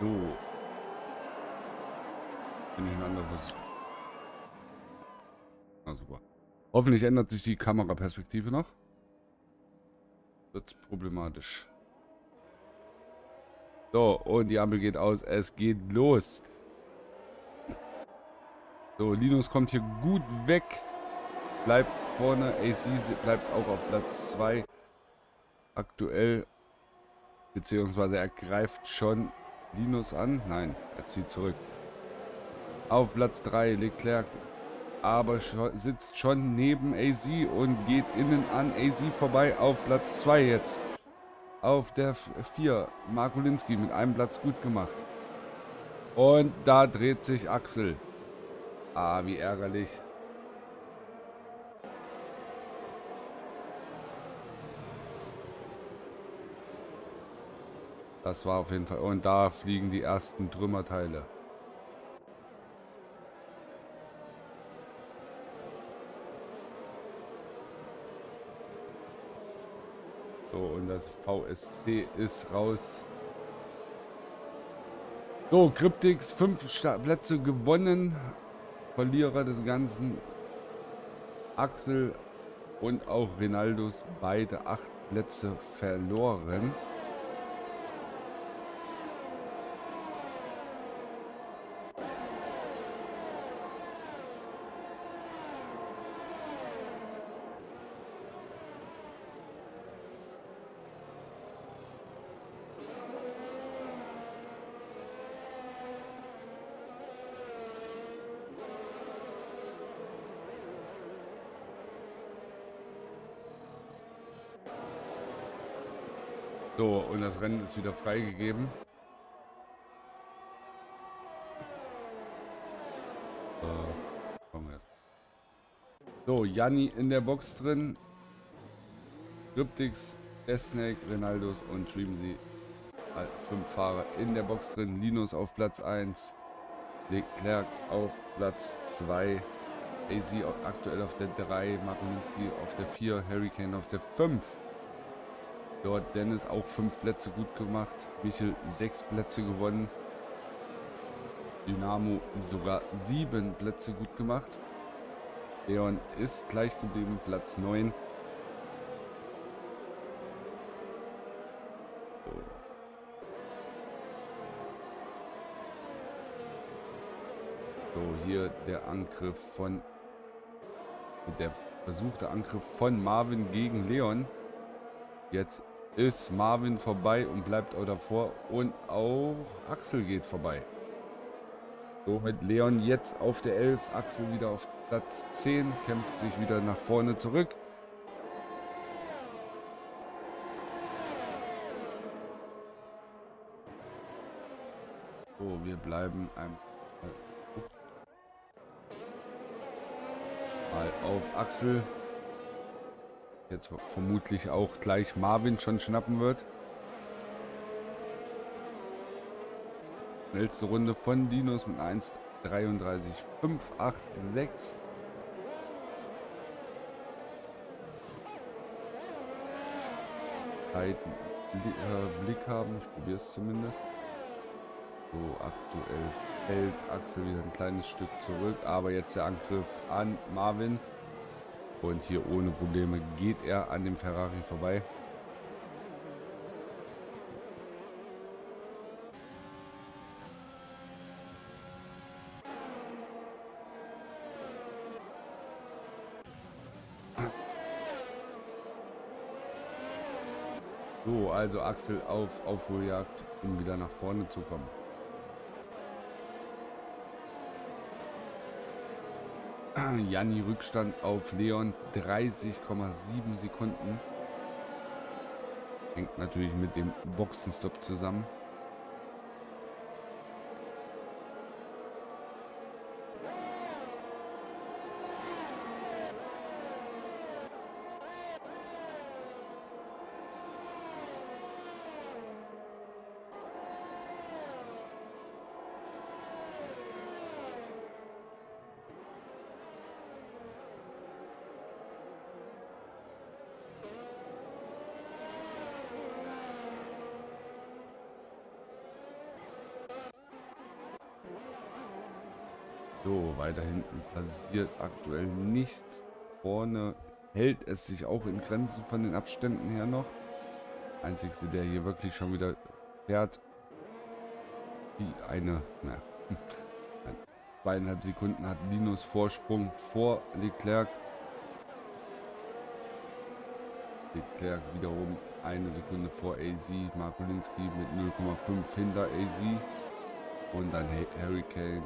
So. Bin ich in anderer Position. Na super. Hoffentlich ändert sich die Kameraperspektive noch. Wird's problematisch. So, und die Ampel geht aus. Es geht los. So, Linus kommt hier gut weg. Bleibt vorne. A C bleibt auch auf Platz zwei. Aktuell. Beziehungsweise er greift schon Linus an. Nein, er zieht zurück. Auf Platz drei Leclerc. Aber sitzt schon neben A Z und geht innen an A Z vorbei auf Platz zwei jetzt. Auf der vier Marcolinski mit einem Platz gut gemacht. Und da dreht sich Axel. Ah, wie ärgerlich. Das war auf jeden Fall. Und da fliegen die ersten Trümmerteile. So, und das V S C ist raus. So, Cryptix, fünf Plätze gewonnen. Verlierer des Ganzen. Axel und auch Rinaldos, beide acht Plätze verloren. So, und das Rennen ist wieder freigegeben. So, Janni in der Box drin. Cryptix, DeathSnake, Rinaldos und Dreamsy. Fünf Fahrer in der Box drin. Linus auf Platz eins. Leclerc auf Platz zwei. A Z aktuell auf der drei. Marcolinski auf der vier. Harry Kane auf der fünf. Dort Dennis auch fünf Plätze gut gemacht. Michel sechs Plätze gewonnen. Dynamo sogar sieben Plätze gut gemacht. Leon ist gleich geblieben, Platz neun. So, hier der Angriff von, der versuchte Angriff von Marvin gegen Leon. Jetzt ist Marvin vorbei und bleibt auch davor und auch Axel geht vorbei. Somit Leon jetzt auf der elf, Axel wieder auf Platz zehn, kämpft sich wieder nach vorne zurück. So, wir bleiben ein auf Axel. Jetzt vermutlich auch gleich Marvin schon schnappen wird. Schnellste Runde von Dinos mit eins dreiunddreißig fünf acht sechs. Zeiten äh, Blick haben, ich probiere es zumindest. So, aktuell hält Axel wieder ein kleines Stück zurück, aber jetzt der Angriff an Marvin. Und hier ohne Probleme geht er an dem Ferrari vorbei. So, also Axel auf Aufholjagd, um wieder nach vorne zu kommen. Janni Rückstand auf Leon dreißig Komma sieben Sekunden. Hängt natürlich mit dem Boxenstopp zusammen. So, weiter hinten passiert aktuell nichts. Vorne hält es sich auch in Grenzen von den Abständen her noch. Einzigste, der hier wirklich schon wieder fährt, wie eine, na, zweieinhalb Sekunden hat Linus Vorsprung vor Leclerc. Leclerc wiederum eine Sekunde vor A Z. Marcolinski mit null Komma fünf hinter A Z. Und dann Harry Kane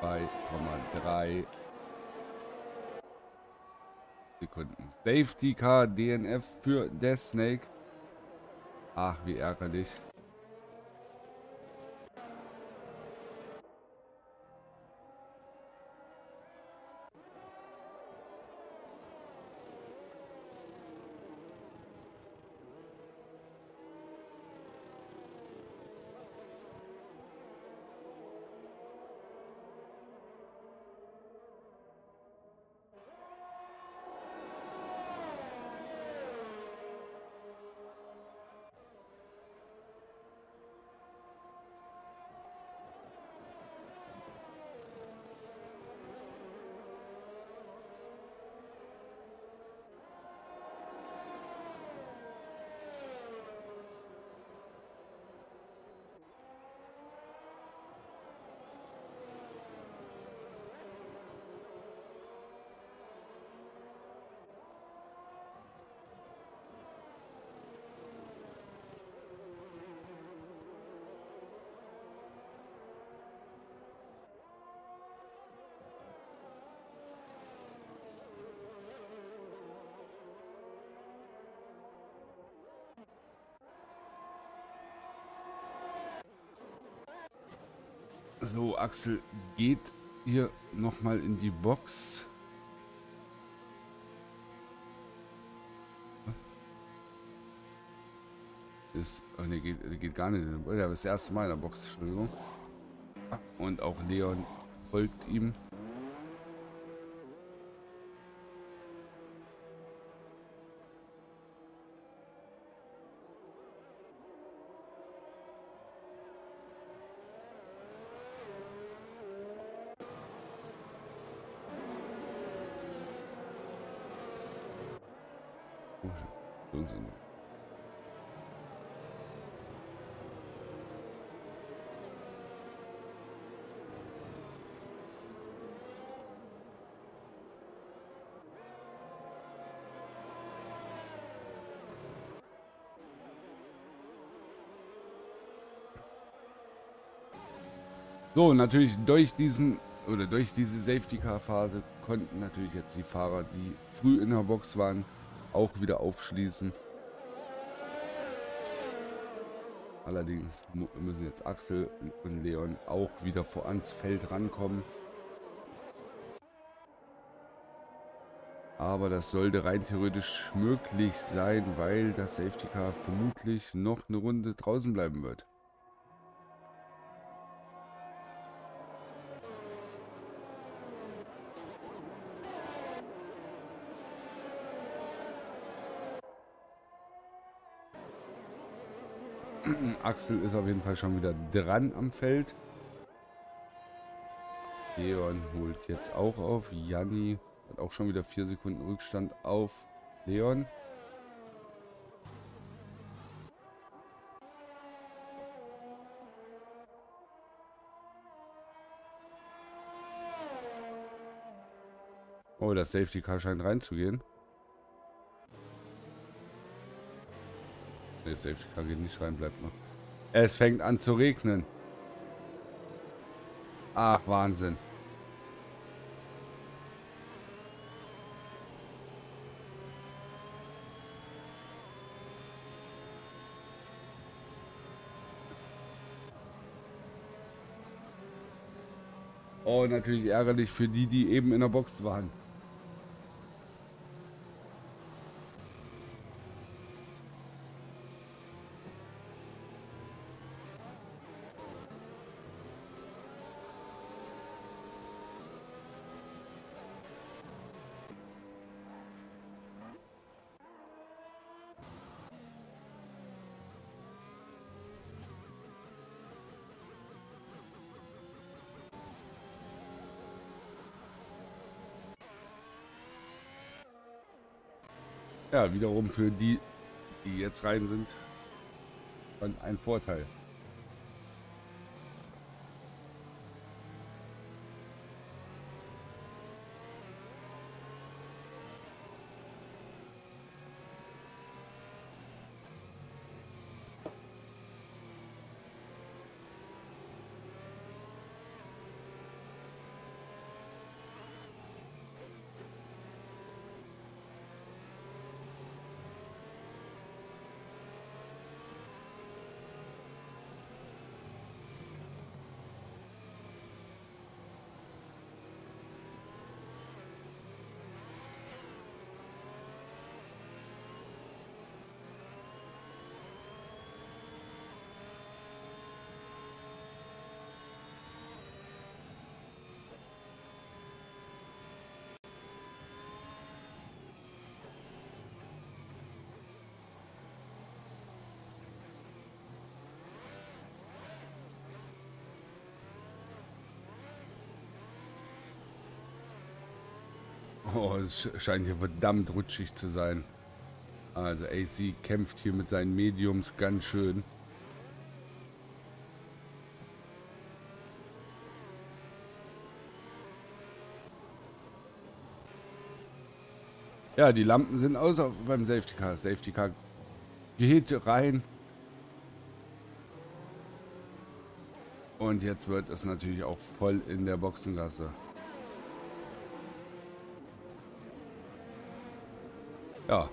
zwei Komma drei Sekunden. Safety Car D N F für DeathSnake. Ach, wie ärgerlich. So, Axel geht hier nochmal in die Box. ist... Oh, ne, geht, geht gar nicht. Der ist das erste Mal in der Box, Entschuldigung. Und auch Leon folgt ihm. So, natürlich durch diesen oder durch diese Safety-Car-Phase konnten natürlich jetzt die Fahrer, die früh in der Box waren, auch wieder aufschließen. Allerdings müssen jetzt Axel und Leon auch wieder vor ans Feld rankommen. Aber das sollte rein theoretisch möglich sein, weil das Safety-Car vermutlich noch eine Runde draußen bleiben wird. Axel ist auf jeden Fall schon wieder dran am Feld. Leon holt jetzt auch auf. Janni hat auch schon wieder vier Sekunden Rückstand auf Leon. Oh, das Safety Car scheint reinzugehen. Nee, Safety Car geht nicht rein, bleibt noch. Es fängt an zu regnen. Ach, Wahnsinn. Oh, natürlich ärgerlich für die, die eben in der Box waren. Ja, wiederum für die, die jetzt rein sind, ein Vorteil. Oh, es scheint hier verdammt rutschig zu sein. Also A C kämpft hier mit seinen Mediums ganz schön. Ja, die Lampen sind aus beim Safety Car. Safety Car geht rein. Und jetzt wird es natürlich auch voll in der Boxengasse. Ja.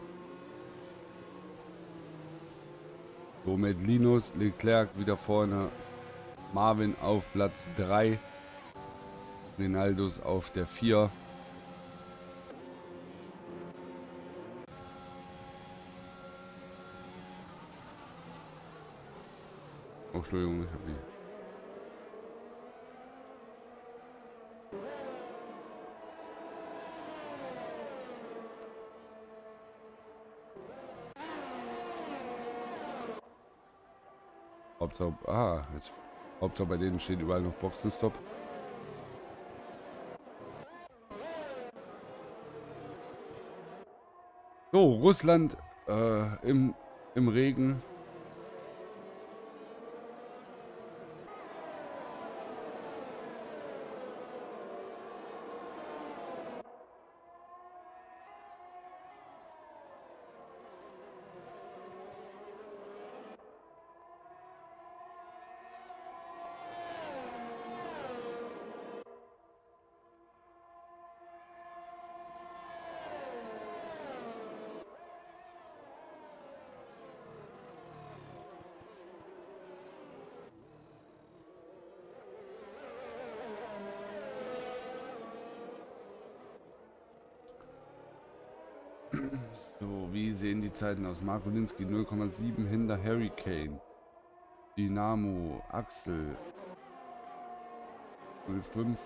Somit Linus, Leclerc wieder vorne, Marvin auf Platz drei, Rinaldos auf der vier. Oh, Entschuldigung, ich hab die. Hauptsache, ah, jetzt, Hauptsache bei denen steht überall noch Boxenstopp. So, Russland äh, im, im Regen. So, wie sehen die Zeiten aus? Marcolinski null Komma sieben hinter Harry Kane. Dynamo, Axel null Komma fünf.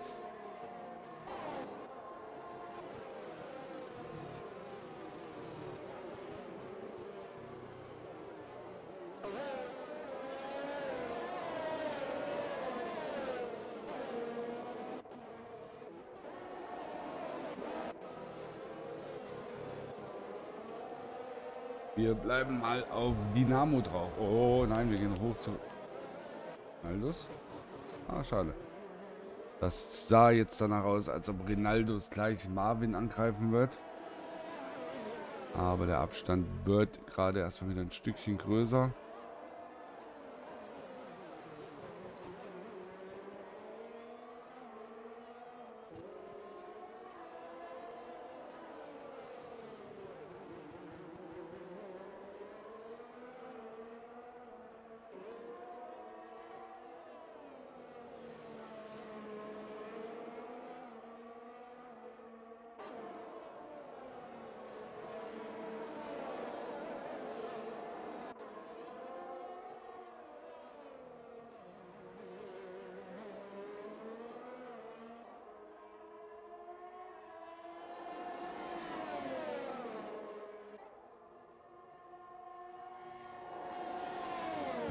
Wir bleiben mal auf Dynamo drauf. Oh nein, wir gehen hoch zu... Rinaldos? Ah, schade. Das sah jetzt danach aus, als ob Rinaldos gleich Marvin angreifen wird. Aber der Abstand wird gerade erstmal wieder ein Stückchen größer.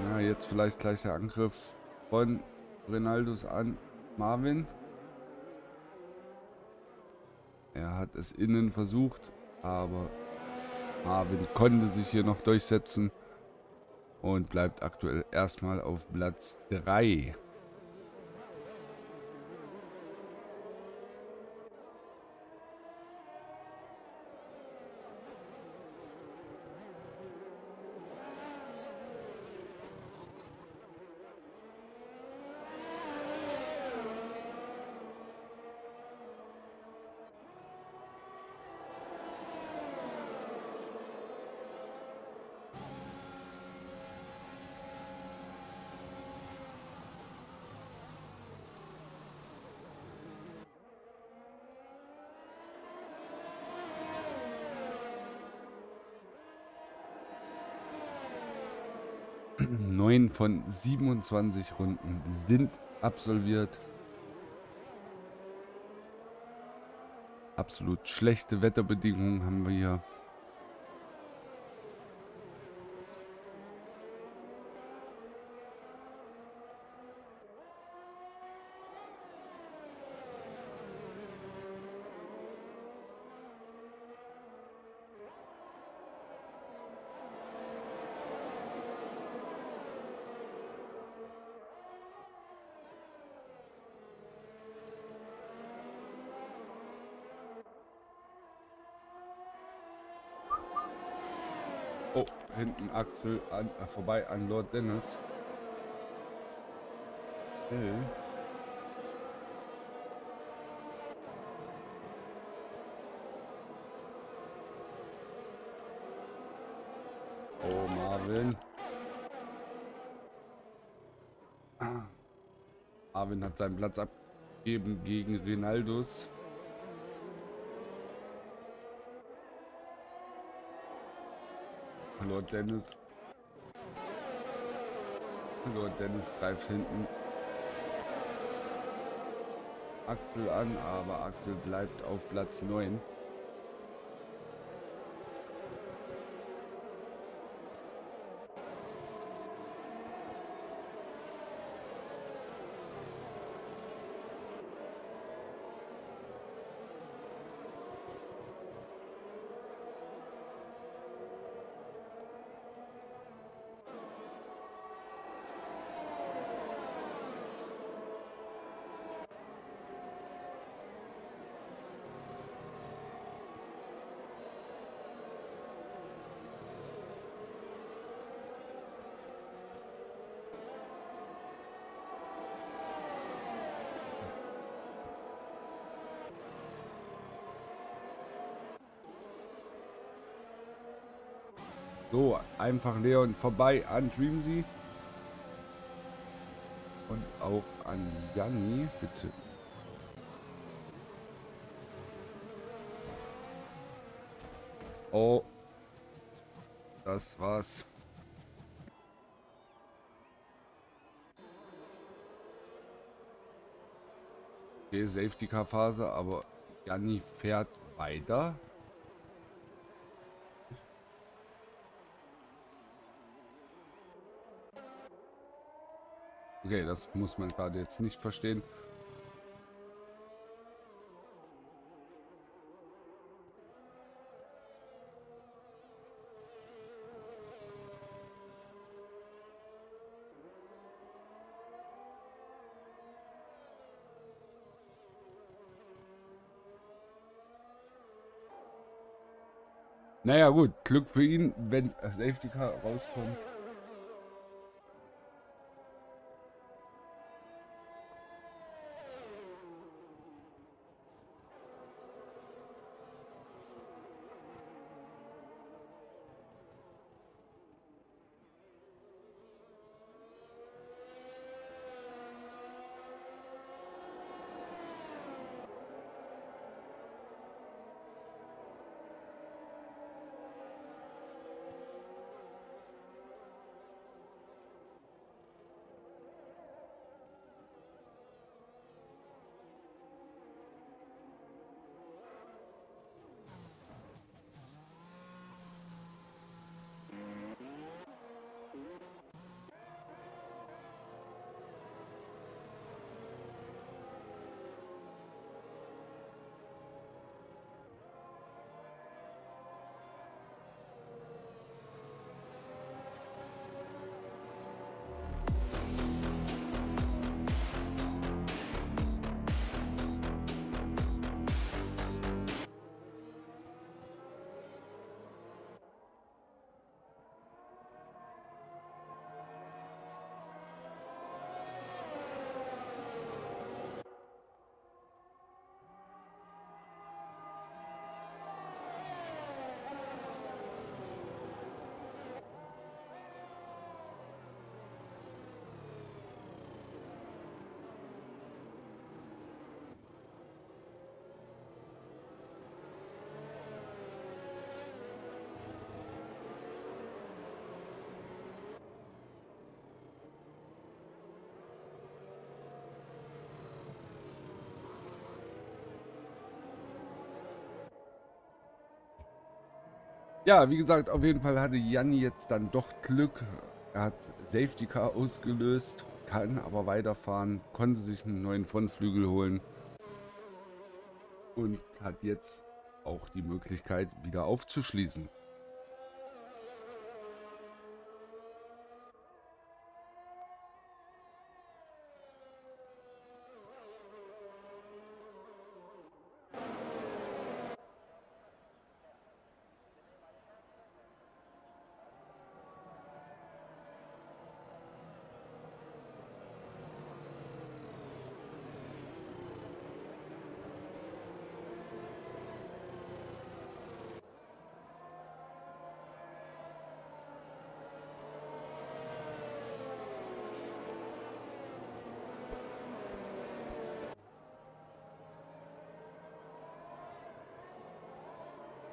Ja, jetzt vielleicht gleich der Angriff von Rinaldos an Marvin. Er hat es innen versucht, aber Marvin konnte sich hier noch durchsetzen und bleibt aktuell erstmal auf Platz drei. neun von siebenundzwanzig Runden sind absolviert. Absolut schlechte Wetterbedingungen haben wir hier. Oh, hinten Axel an, äh, vorbei an Lord Dennis. Hey. Oh, Marvin. Ah. Marvin hat seinen Platz abgegeben gegen Rinaldos. Lord Dennis So, Dennis greift hinten Axel an, aber Axel bleibt auf Platz neun. So, einfach Leon vorbei an Dreamsy und auch an Janni, bitte. Oh, das war's. Okay, Safety Car Phase, aber Janni fährt weiter. Okay, das muss man gerade jetzt nicht verstehen. Naja gut, Glück für ihn, wenn Safety Car rauskommt. Ja, wie gesagt, auf jeden Fall hatte Janni jetzt dann doch Glück. Er hat Safety Car ausgelöst, kann aber weiterfahren, konnte sich einen neuen Frontflügel holen und hat jetzt auch die Möglichkeit, wieder aufzuschließen.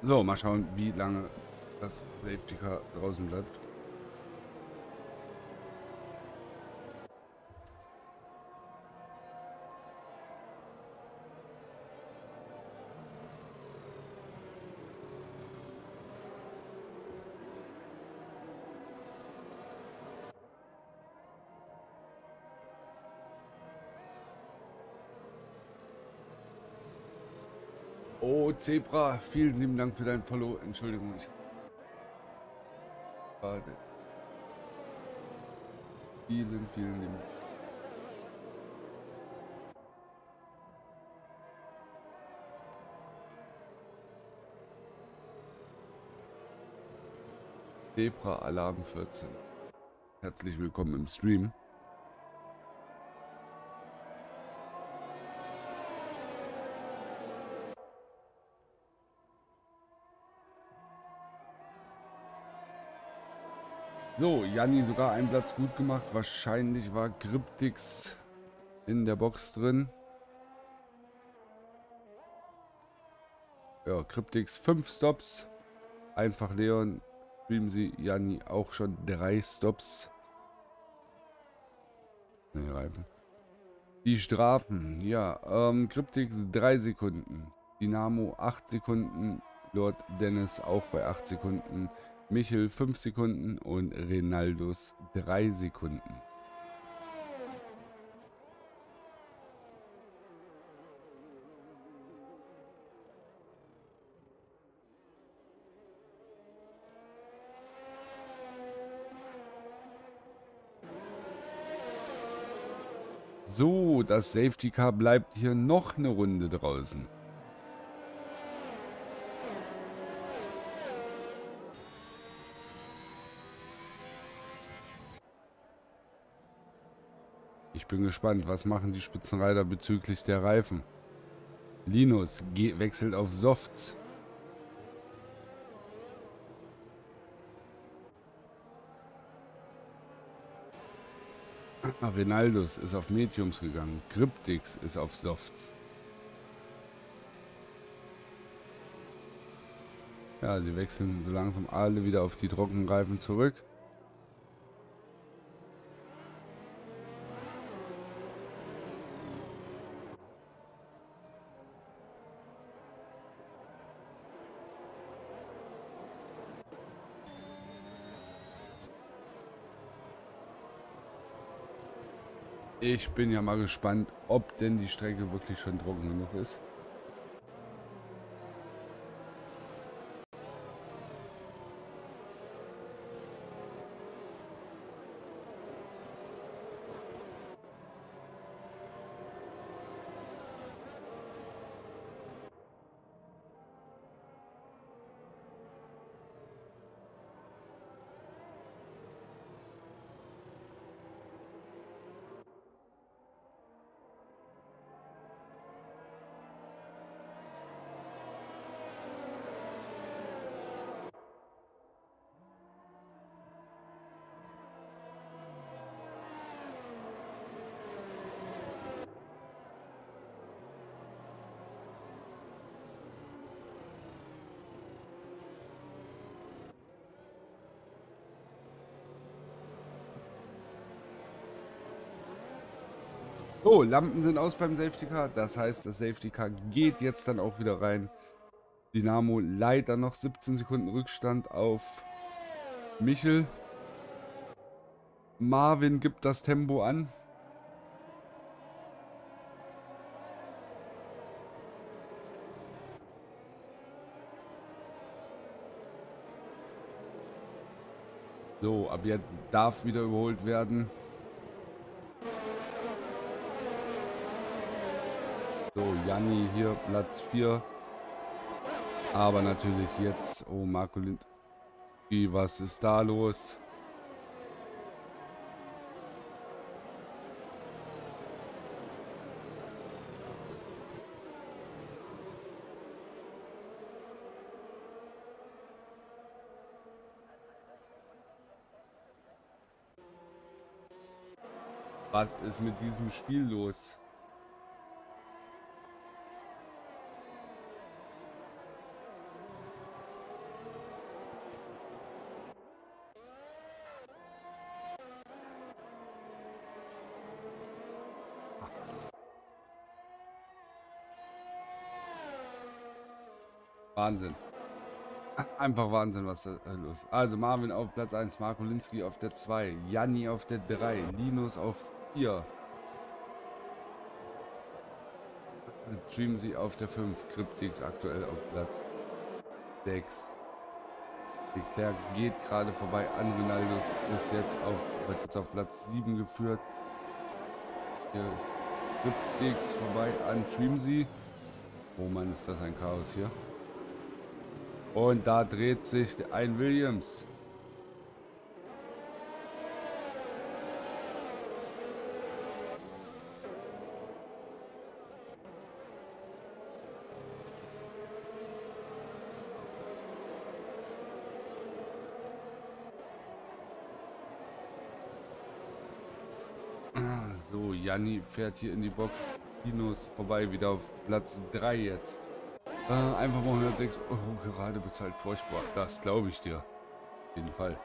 So, mal schauen, wie lange das Safety Car draußen bleibt. Oh, Zebra, vielen lieben Dank für dein Follow. Entschuldigung. Schade. Vielen, vielen lieben Dank. Zebra Alarm vierzehn. Herzlich willkommen im Stream. So, Janni sogar einen Platz gut gemacht. Wahrscheinlich war Cryptix in der Box drin. Ja, Cryptix fünf Stops. Einfach Leon, Dreamsy, Janni auch schon drei Stops. Ne, Reifen. Die Strafen, ja. Ähm, Cryptix drei Sekunden. Dynamo acht Sekunden. Lord Dennis auch bei acht Sekunden. Michel fünf Sekunden und Rinaldos drei Sekunden. So, das Safety Car bleibt hier noch eine Runde draußen. Ich bin gespannt, was machen die Spitzenreiter bezüglich der Reifen. Linus wechselt auf Softs. Rinaldus ist auf Mediums gegangen. Cryptix ist auf Softs. Ja, sie wechseln so langsam alle wieder auf die trockenen Reifen zurück. Ich bin ja mal gespannt, ob denn die Strecke wirklich schon trocken genug ist. So, Lampen sind aus beim Safety Car, das heißt, das Safety Car geht jetzt dann auch wieder rein. Dynamo leider noch siebzehn Sekunden Rückstand auf Michel. Marvin gibt das Tempo an. So, ab jetzt darf wieder überholt werden. So, Janni hier, Platz vier. Aber natürlich jetzt, oh, Marcolinski, was ist da los? Was ist mit diesem Spiel los? Wahnsinn. Einfach Wahnsinn, was da los ist. Also Marvin auf Platz eins, Marcolinski auf der zwei, Janni auf der drei, Linus auf vier, Dreamsy auf der fünf, Cryptix aktuell auf Platz sechs. Leclerc geht gerade vorbei an Rinaldo, ist jetzt auf, wird jetzt auf Platz sieben geführt. Hier ist Cryptix vorbei an Dreamsy. Oh Mann, ist das ein Chaos hier. Und da dreht sich ein Williams. So, Janni fährt hier in die Box. Linus vorbei, wieder auf Platz drei jetzt. Äh, einfach mal hundertsechs Euro gerade bezahlt, furchtbar. Das glaube ich dir. Auf jeden Fall.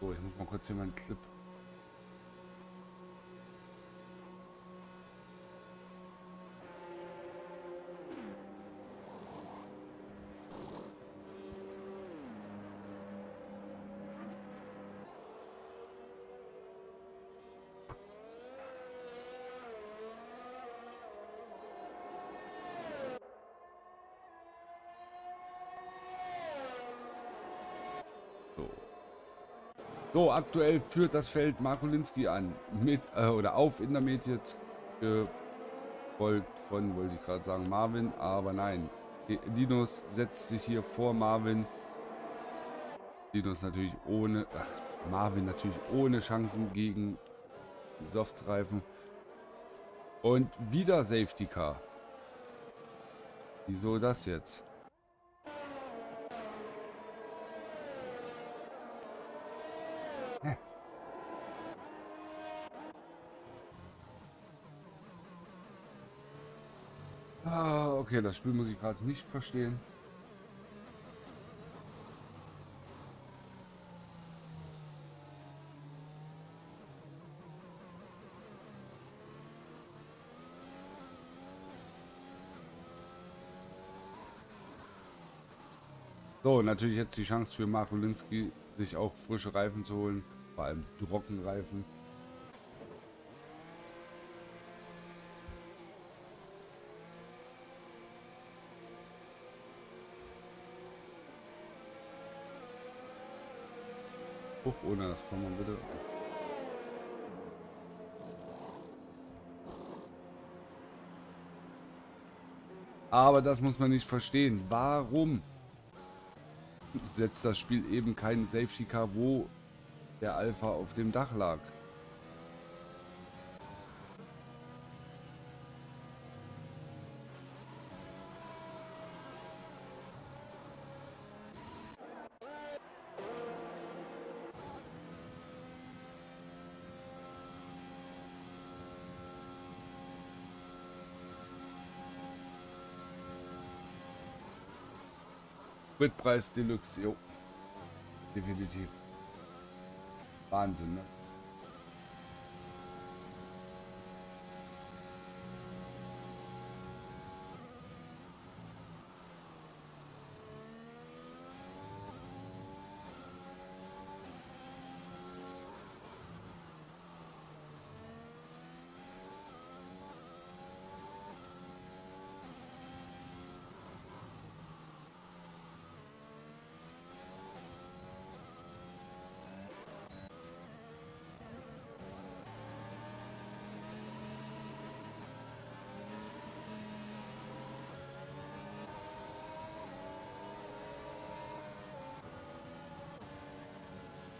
So, ich muss mal kurz hier meinen Clip. So, aktuell führt das Feld Marcolinski an, mit, äh, oder auf in der Mitte, gefolgt von, wollte ich gerade sagen, Marvin, aber nein. Linus setzt sich hier vor Marvin. Linus natürlich ohne, ach, Marvin natürlich ohne Chancen gegen Softreifen. Und wieder Safety Car. Wieso das jetzt? Okay, das Spiel muss ich gerade nicht verstehen. So, natürlich jetzt die Chance für Marcolinski, sich auch frische Reifen zu holen, vor allem Trockenreifen. Ohne das kann man bitte. Aber das muss man nicht verstehen. Warum setzt das Spiel eben keinen Safety Car, wo der Alpha auf dem Dach lag? Spritpreis Deluxe, jo. Definitiv. Wahnsinn, ne?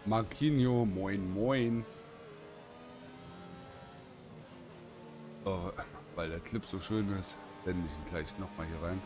Marquinhos, moin moin. Oh, weil der Clip so schön ist, sende ich ihn gleich nochmal hier rein.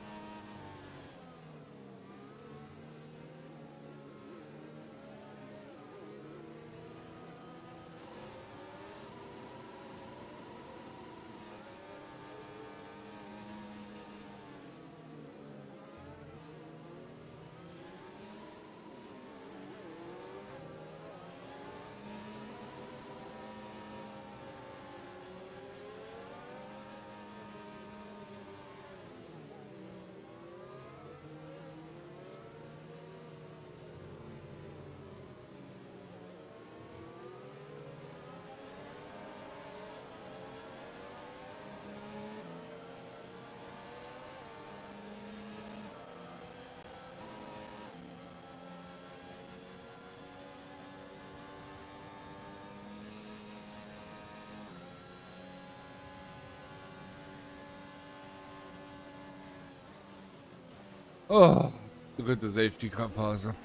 Oh, dritte Safety-Car-Phase.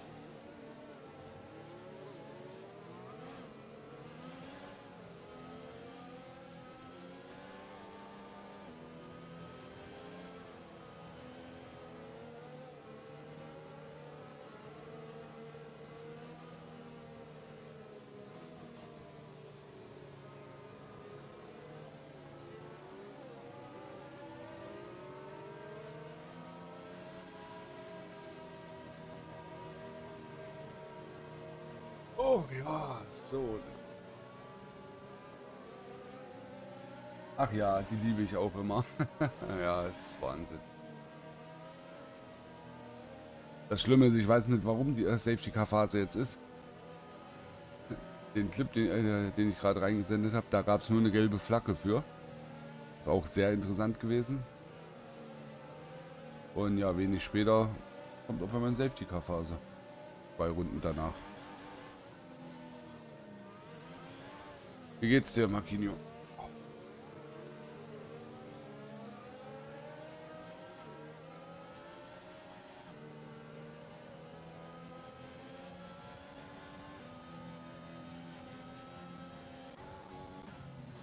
Oh ja, so. Ach ja, die liebe ich auch immer. Ja, es ist Wahnsinn. Das Schlimme ist, ich weiß nicht, warum die Safety-Car-Phase jetzt ist. Den Clip, den, äh, den ich gerade reingesendet habe, da gab es nur eine gelbe Flagge für. War auch sehr interessant gewesen. Und ja, wenig später kommt auf einmal eine Safety-Car-Phase. Zwei Runden danach. Wie geht's dir, Marquinhos?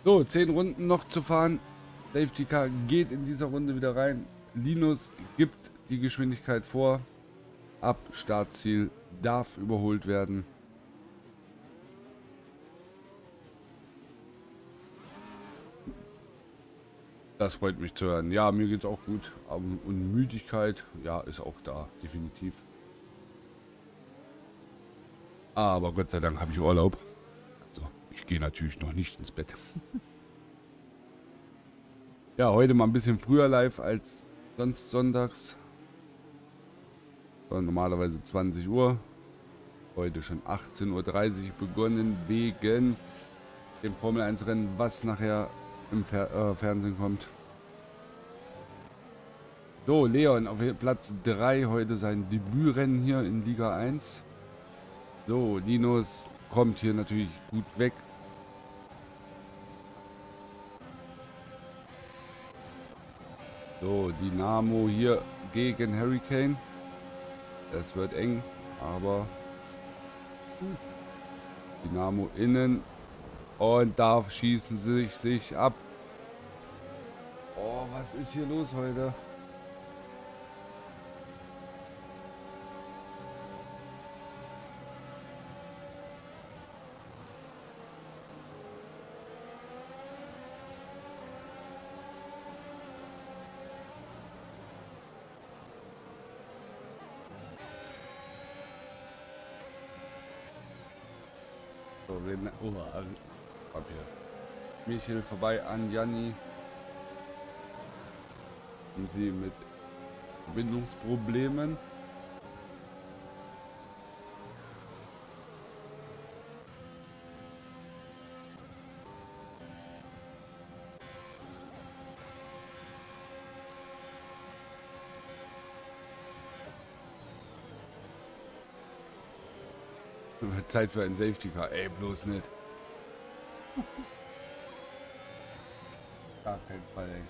So, zehn Runden noch zu fahren. Safety Car geht in dieser Runde wieder rein. Linus gibt die Geschwindigkeit vor. Ab Startziel darf überholt werden. Das freut mich zu hören. Ja, mir geht's auch gut. Und Müdigkeit, ja, ist auch da, definitiv. Aber Gott sei Dank habe ich Urlaub. Also, ich gehe natürlich noch nicht ins Bett. Ja, heute mal ein bisschen früher live als sonst sonntags. Normalerweise zwanzig Uhr. Heute schon achtzehn Uhr dreißig begonnen wegen dem Formel eins Rennen, was nachher im Fer äh, Fernsehen kommt. So, Leon auf Platz drei heute sein Debütrennen hier in Liga eins. So, Linus kommt hier natürlich gut weg. So, Dynamo hier gegen Harry Kane. Das wird eng, aber Dynamo innen. Und da schießen sie sich, sich ab. Oh, was ist hier los heute? So, wenn... Oh, ab hier. Michel vorbei an Janni. Und sie mit Verbindungsproblemen. Zeit für ein Safety Car, ey, bloß nicht. Gar kein Fall, ey.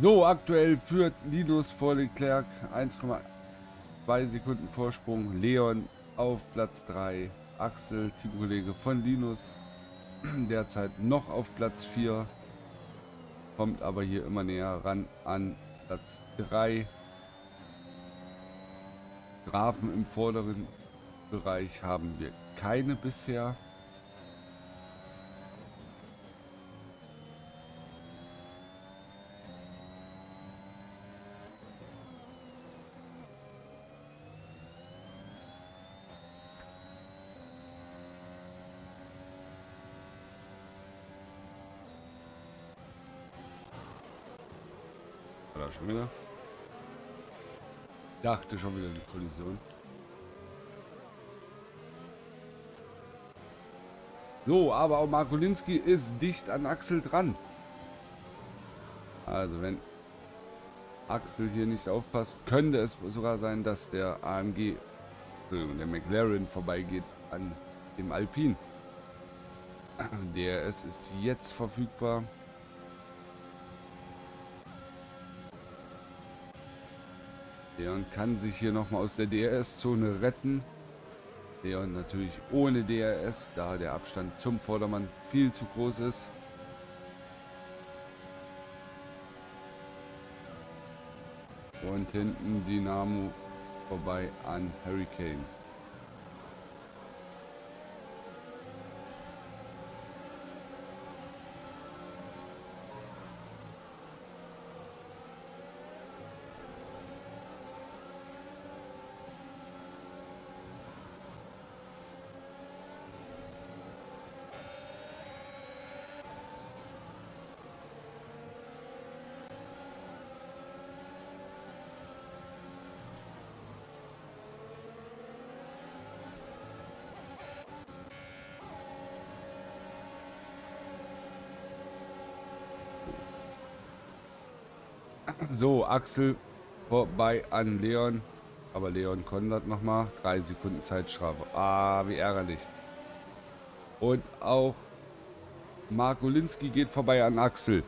So, aktuell führt Linus vor Leclerc, eins Komma zwei Sekunden Vorsprung, Leon auf Platz drei, Axel, Teamkollege von Linus, derzeit noch auf Platz vier, kommt aber hier immer näher ran an Platz drei, Strafen im vorderen Bereich haben wir keine bisher. gerade schon wieder. Dachte schon wieder eine Kollision. So, aber auch Marcolinski ist dicht an Axel dran. Also wenn Axel hier nicht aufpasst, könnte es sogar sein, dass der A M G, der McLaren, vorbeigeht an dem Alpine. D R S ist jetzt verfügbar. Leon kann sich hier nochmal aus der D R S-Zone retten. Leon natürlich ohne D R S, da der Abstand zum Vordermann viel zu groß ist. Und hinten Dynamo vorbei an Hurricane. So, Axel vorbei an Leon, aber Leon Konrad nochmal, drei Sekunden Zeitstrafe. Ah, wie ärgerlich. Und auch Marcolinski geht vorbei an Axel.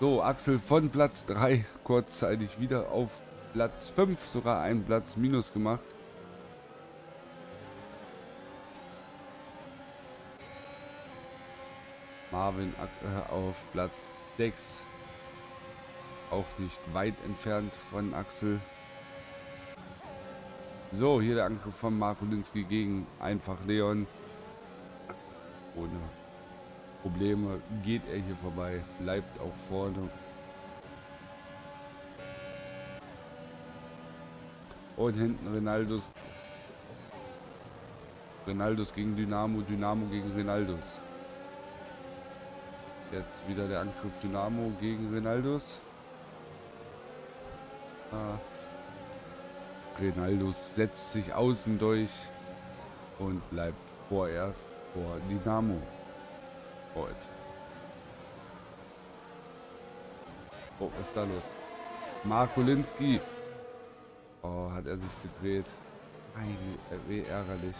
So, Axel von Platz drei kurzzeitig wieder auf Platz fünf, sogar einen Platz minus gemacht. Marvin auf Platz sechs, auch nicht weit entfernt von Axel. So, hier der Angriff von Marcolinski gegen einfach Leon. Ohne Probleme geht er hier vorbei, bleibt auch vorne. Und hinten Rinaldos. Rinaldos gegen Dynamo, Dynamo gegen Rinaldos. Jetzt wieder der Angriff Dynamo gegen Rinaldos. Ah. Rinaldos setzt sich außen durch und bleibt vorerst vor Dynamo. Heute. Oh, was ist da los? Marcolinski. Oh, hat er sich gedreht. Wie ärgerlich.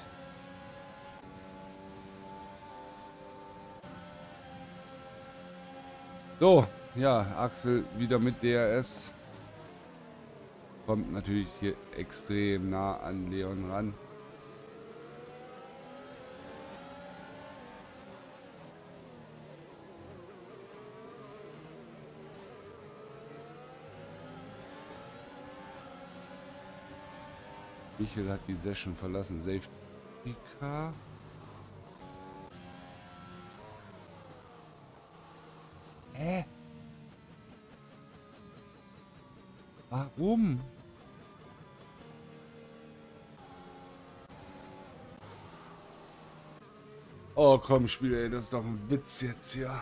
So, ja, Axel wieder mit D R S. Kommt natürlich hier extrem nah an Leon ran. Michel hat die Session verlassen. Safety Car. Hä? Warum? Oh komm, Spiel, ey, das ist doch ein Witz jetzt hier.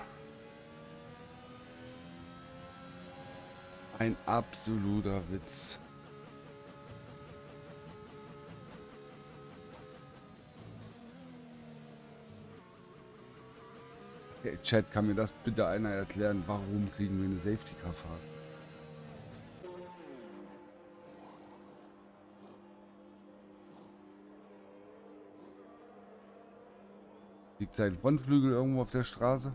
Ein absoluter Witz. Hey, Chat, kann mir das bitte einer erklären, warum kriegen wir eine Safety-Car-Fahrt? Liegt sein Frontflügel irgendwo auf der Straße?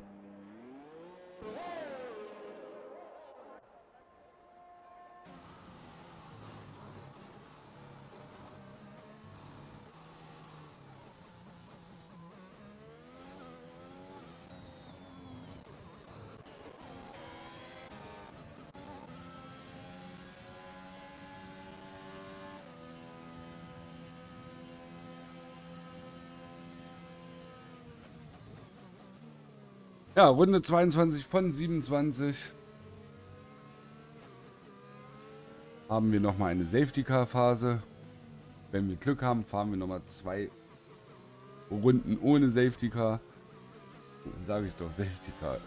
Ja, Runde zweiundzwanzig von siebenundzwanzig haben wir nochmal eine Safety-Car-Phase. Wenn wir Glück haben, fahren wir nochmal zwei Runden ohne Safety-Car. Sage ich doch, Safety Car.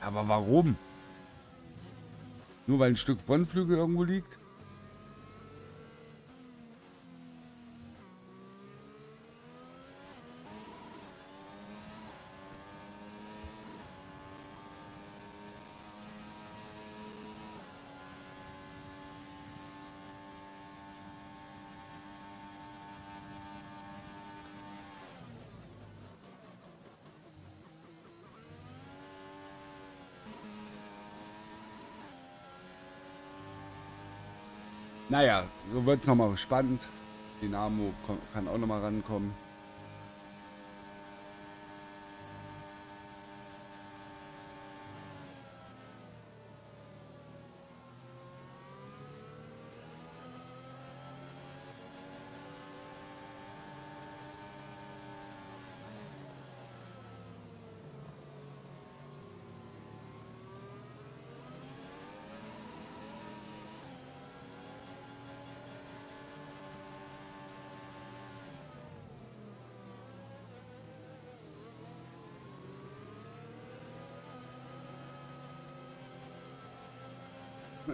Aber warum? Nur weil ein Stück Bonnflügel irgendwo liegt? Naja, so wird es nochmal spannend. Dynamo kann auch nochmal rankommen.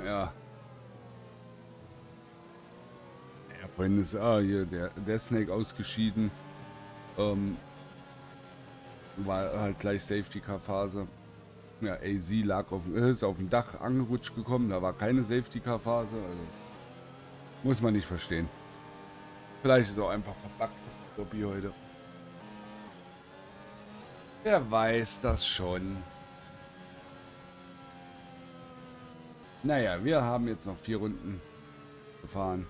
Ja. Ja, vorhin ist ah, hier der DeathSnake ausgeschieden. Ähm, war halt gleich Safety Car Phase. Ja, A Z lag auf, ist auf dem Dach angerutscht gekommen. Da war keine Safety Car Phase. Also, muss man nicht verstehen. Vielleicht ist auch einfach verbuggt, Lobby heute. Wer weiß das schon. Naja, wir haben jetzt noch vier Runden gefahren.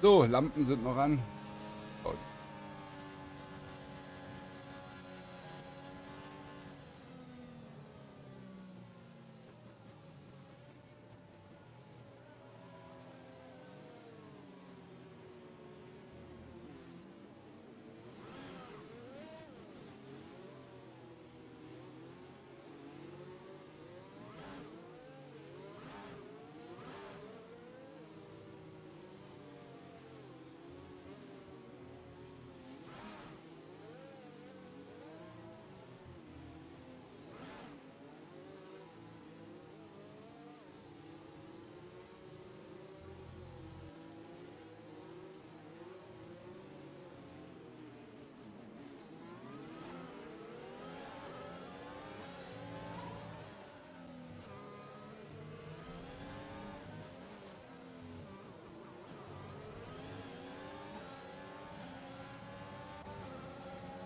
So, Lampen sind noch an. Oh.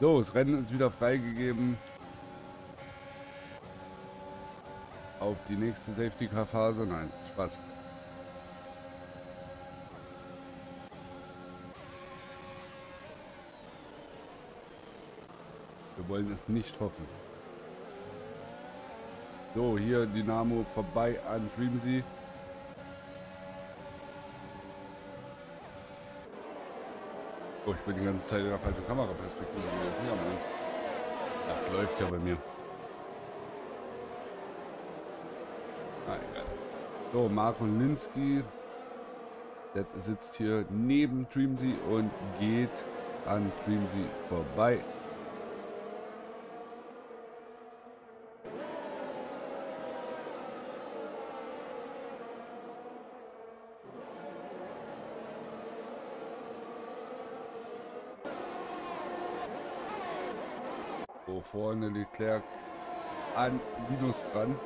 So, das Rennen ist wieder freigegeben. Auf die nächste Safety-Car-Phase. Nein, Spaß. Wir wollen es nicht hoffen. So, hier Dynamo vorbei an Dreamsy. Oh, ich bin die ganze Zeit in der falschen Kameraperspektive gewesen. Ja, Mann. Das läuft ja bei mir. Ah, egal. So, Marcolinski. Der sitzt hier neben Dreamsy und geht an Dreamsy vorbei. Vorne Leclerc an Linus dran.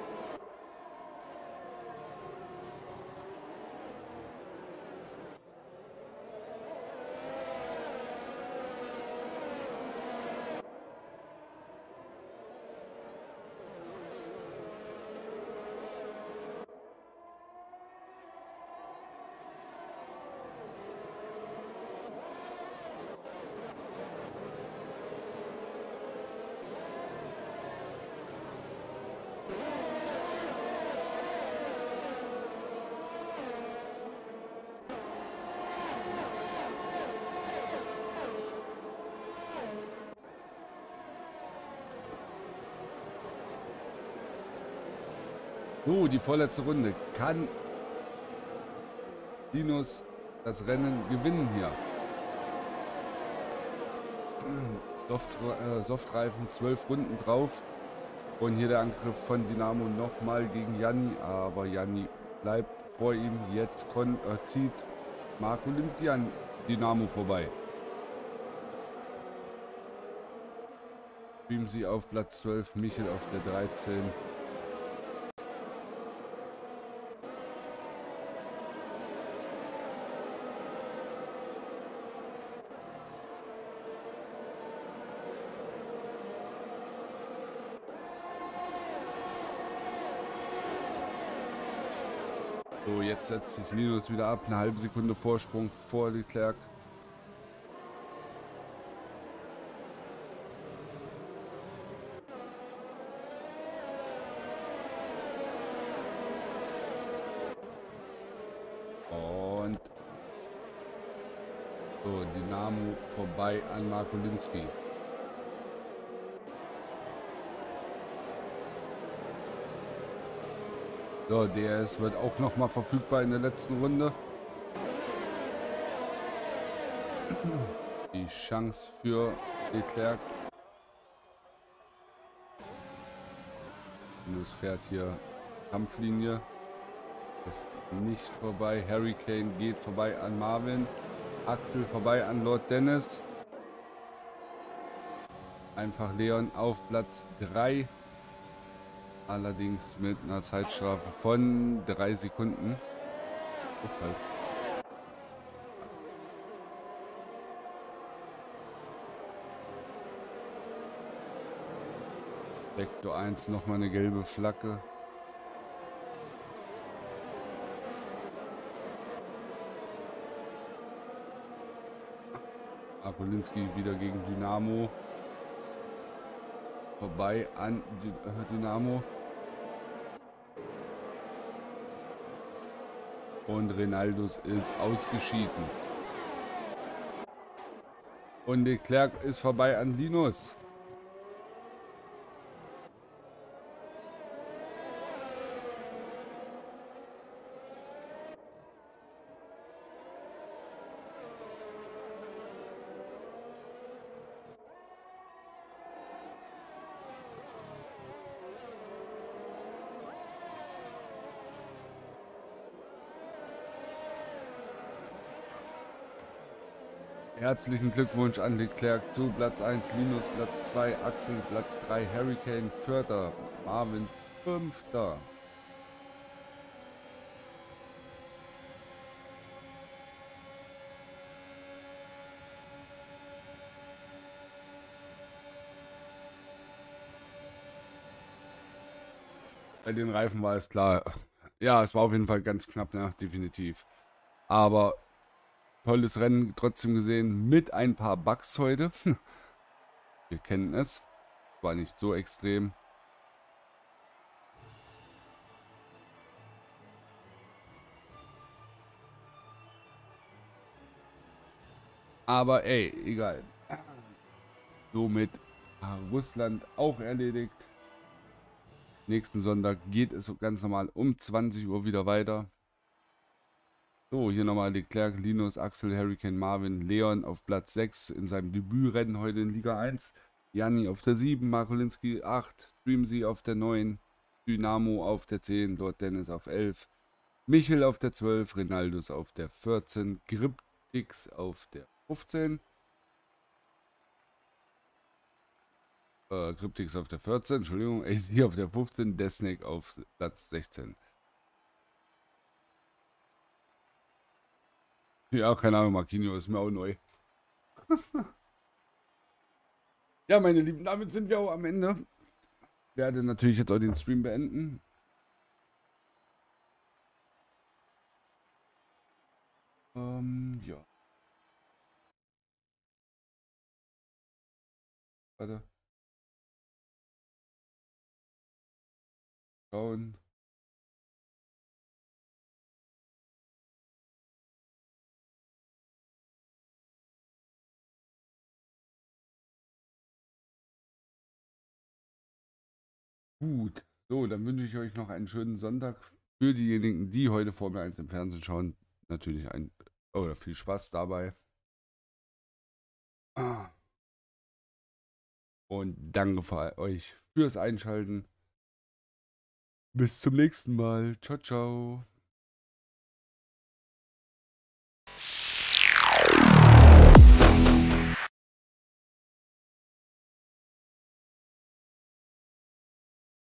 So, die vorletzte Runde. Kann Linus das Rennen gewinnen hier? Soft, äh, Softreifen, zwölf Runden drauf. Und hier der Angriff von Dynamo nochmal gegen Janni. Aber Janni bleibt vor ihm. Jetzt kon äh, zieht Marcolinski an Dynamo vorbei. Dreamsy auf Platz zwölf, Michel auf der dreizehn. So, jetzt setzt sich Linus wieder ab. Eine halbe Sekunde Vorsprung vor Leclerc. Und so, Dynamo vorbei an Marcolinski. So, D R S wird auch nochmal verfügbar in der letzten Runde. Die Chance für Leclerc. Und es fährt hier Kampflinie. Ist nicht vorbei. Harry Kane geht vorbei an Marvin. Axel vorbei an Lord Dennis. Einfach Leon auf Platz drei. Allerdings mit einer Zeitstrafe von drei Sekunden. Okay. Sektor eins nochmal eine gelbe Flagge. Marcolinski wieder gegen Dynamo. Vorbei an Dynamo. Und Rinaldo ist ausgeschieden. Und Leclerc ist vorbei an Linus. Herzlichen Glückwunsch an Leclerc zu Platz eins, Linus Platz zwei, Axel Platz drei, Hurricane vierter, Marvin fünf. Bei den Reifen war es klar. Ja, es war auf jeden Fall ganz knapp, ne? Definitiv. Aber tolles Rennen trotzdem gesehen mit ein paar Bugs heute. Wir kennen es. War nicht so extrem. Aber ey, egal. Somit Russland auch erledigt. Nächsten Sonntag geht es ganz normal um zwanzig Uhr wieder weiter. So, hier nochmal Leclerc, Linus, Axel, Harry Kane, Marvin, Leon auf Platz sechs in seinem Debütrennen heute in Liga eins. Janni auf der sieben, Marcolinski acht, Dreamsy auf der neun, Dynamo auf der zehn, Lord Dennis auf elf, Michel auf der zwölf, Rinaldos auf der vierzehn, Cryptix auf der fünfzehn. Äh, Cryptix auf der vierzehn, Entschuldigung, A Z auf der fünfzehn, DeathSnake auf Platz sechzehn. Ja, keine Ahnung, Marquinhos ist mir auch neu. Ja, meine Lieben, damit sind wir auch am Ende. Ich werde natürlich jetzt auch den Stream beenden. Ähm, ja. Warte. Schauen. Gut, so, dann wünsche ich euch noch einen schönen Sonntag. Für diejenigen, die heute Formel eins im Fernsehen schauen, natürlich ein oder viel Spaß dabei. Und danke für euch fürs Einschalten. Bis zum nächsten Mal. Ciao, ciao.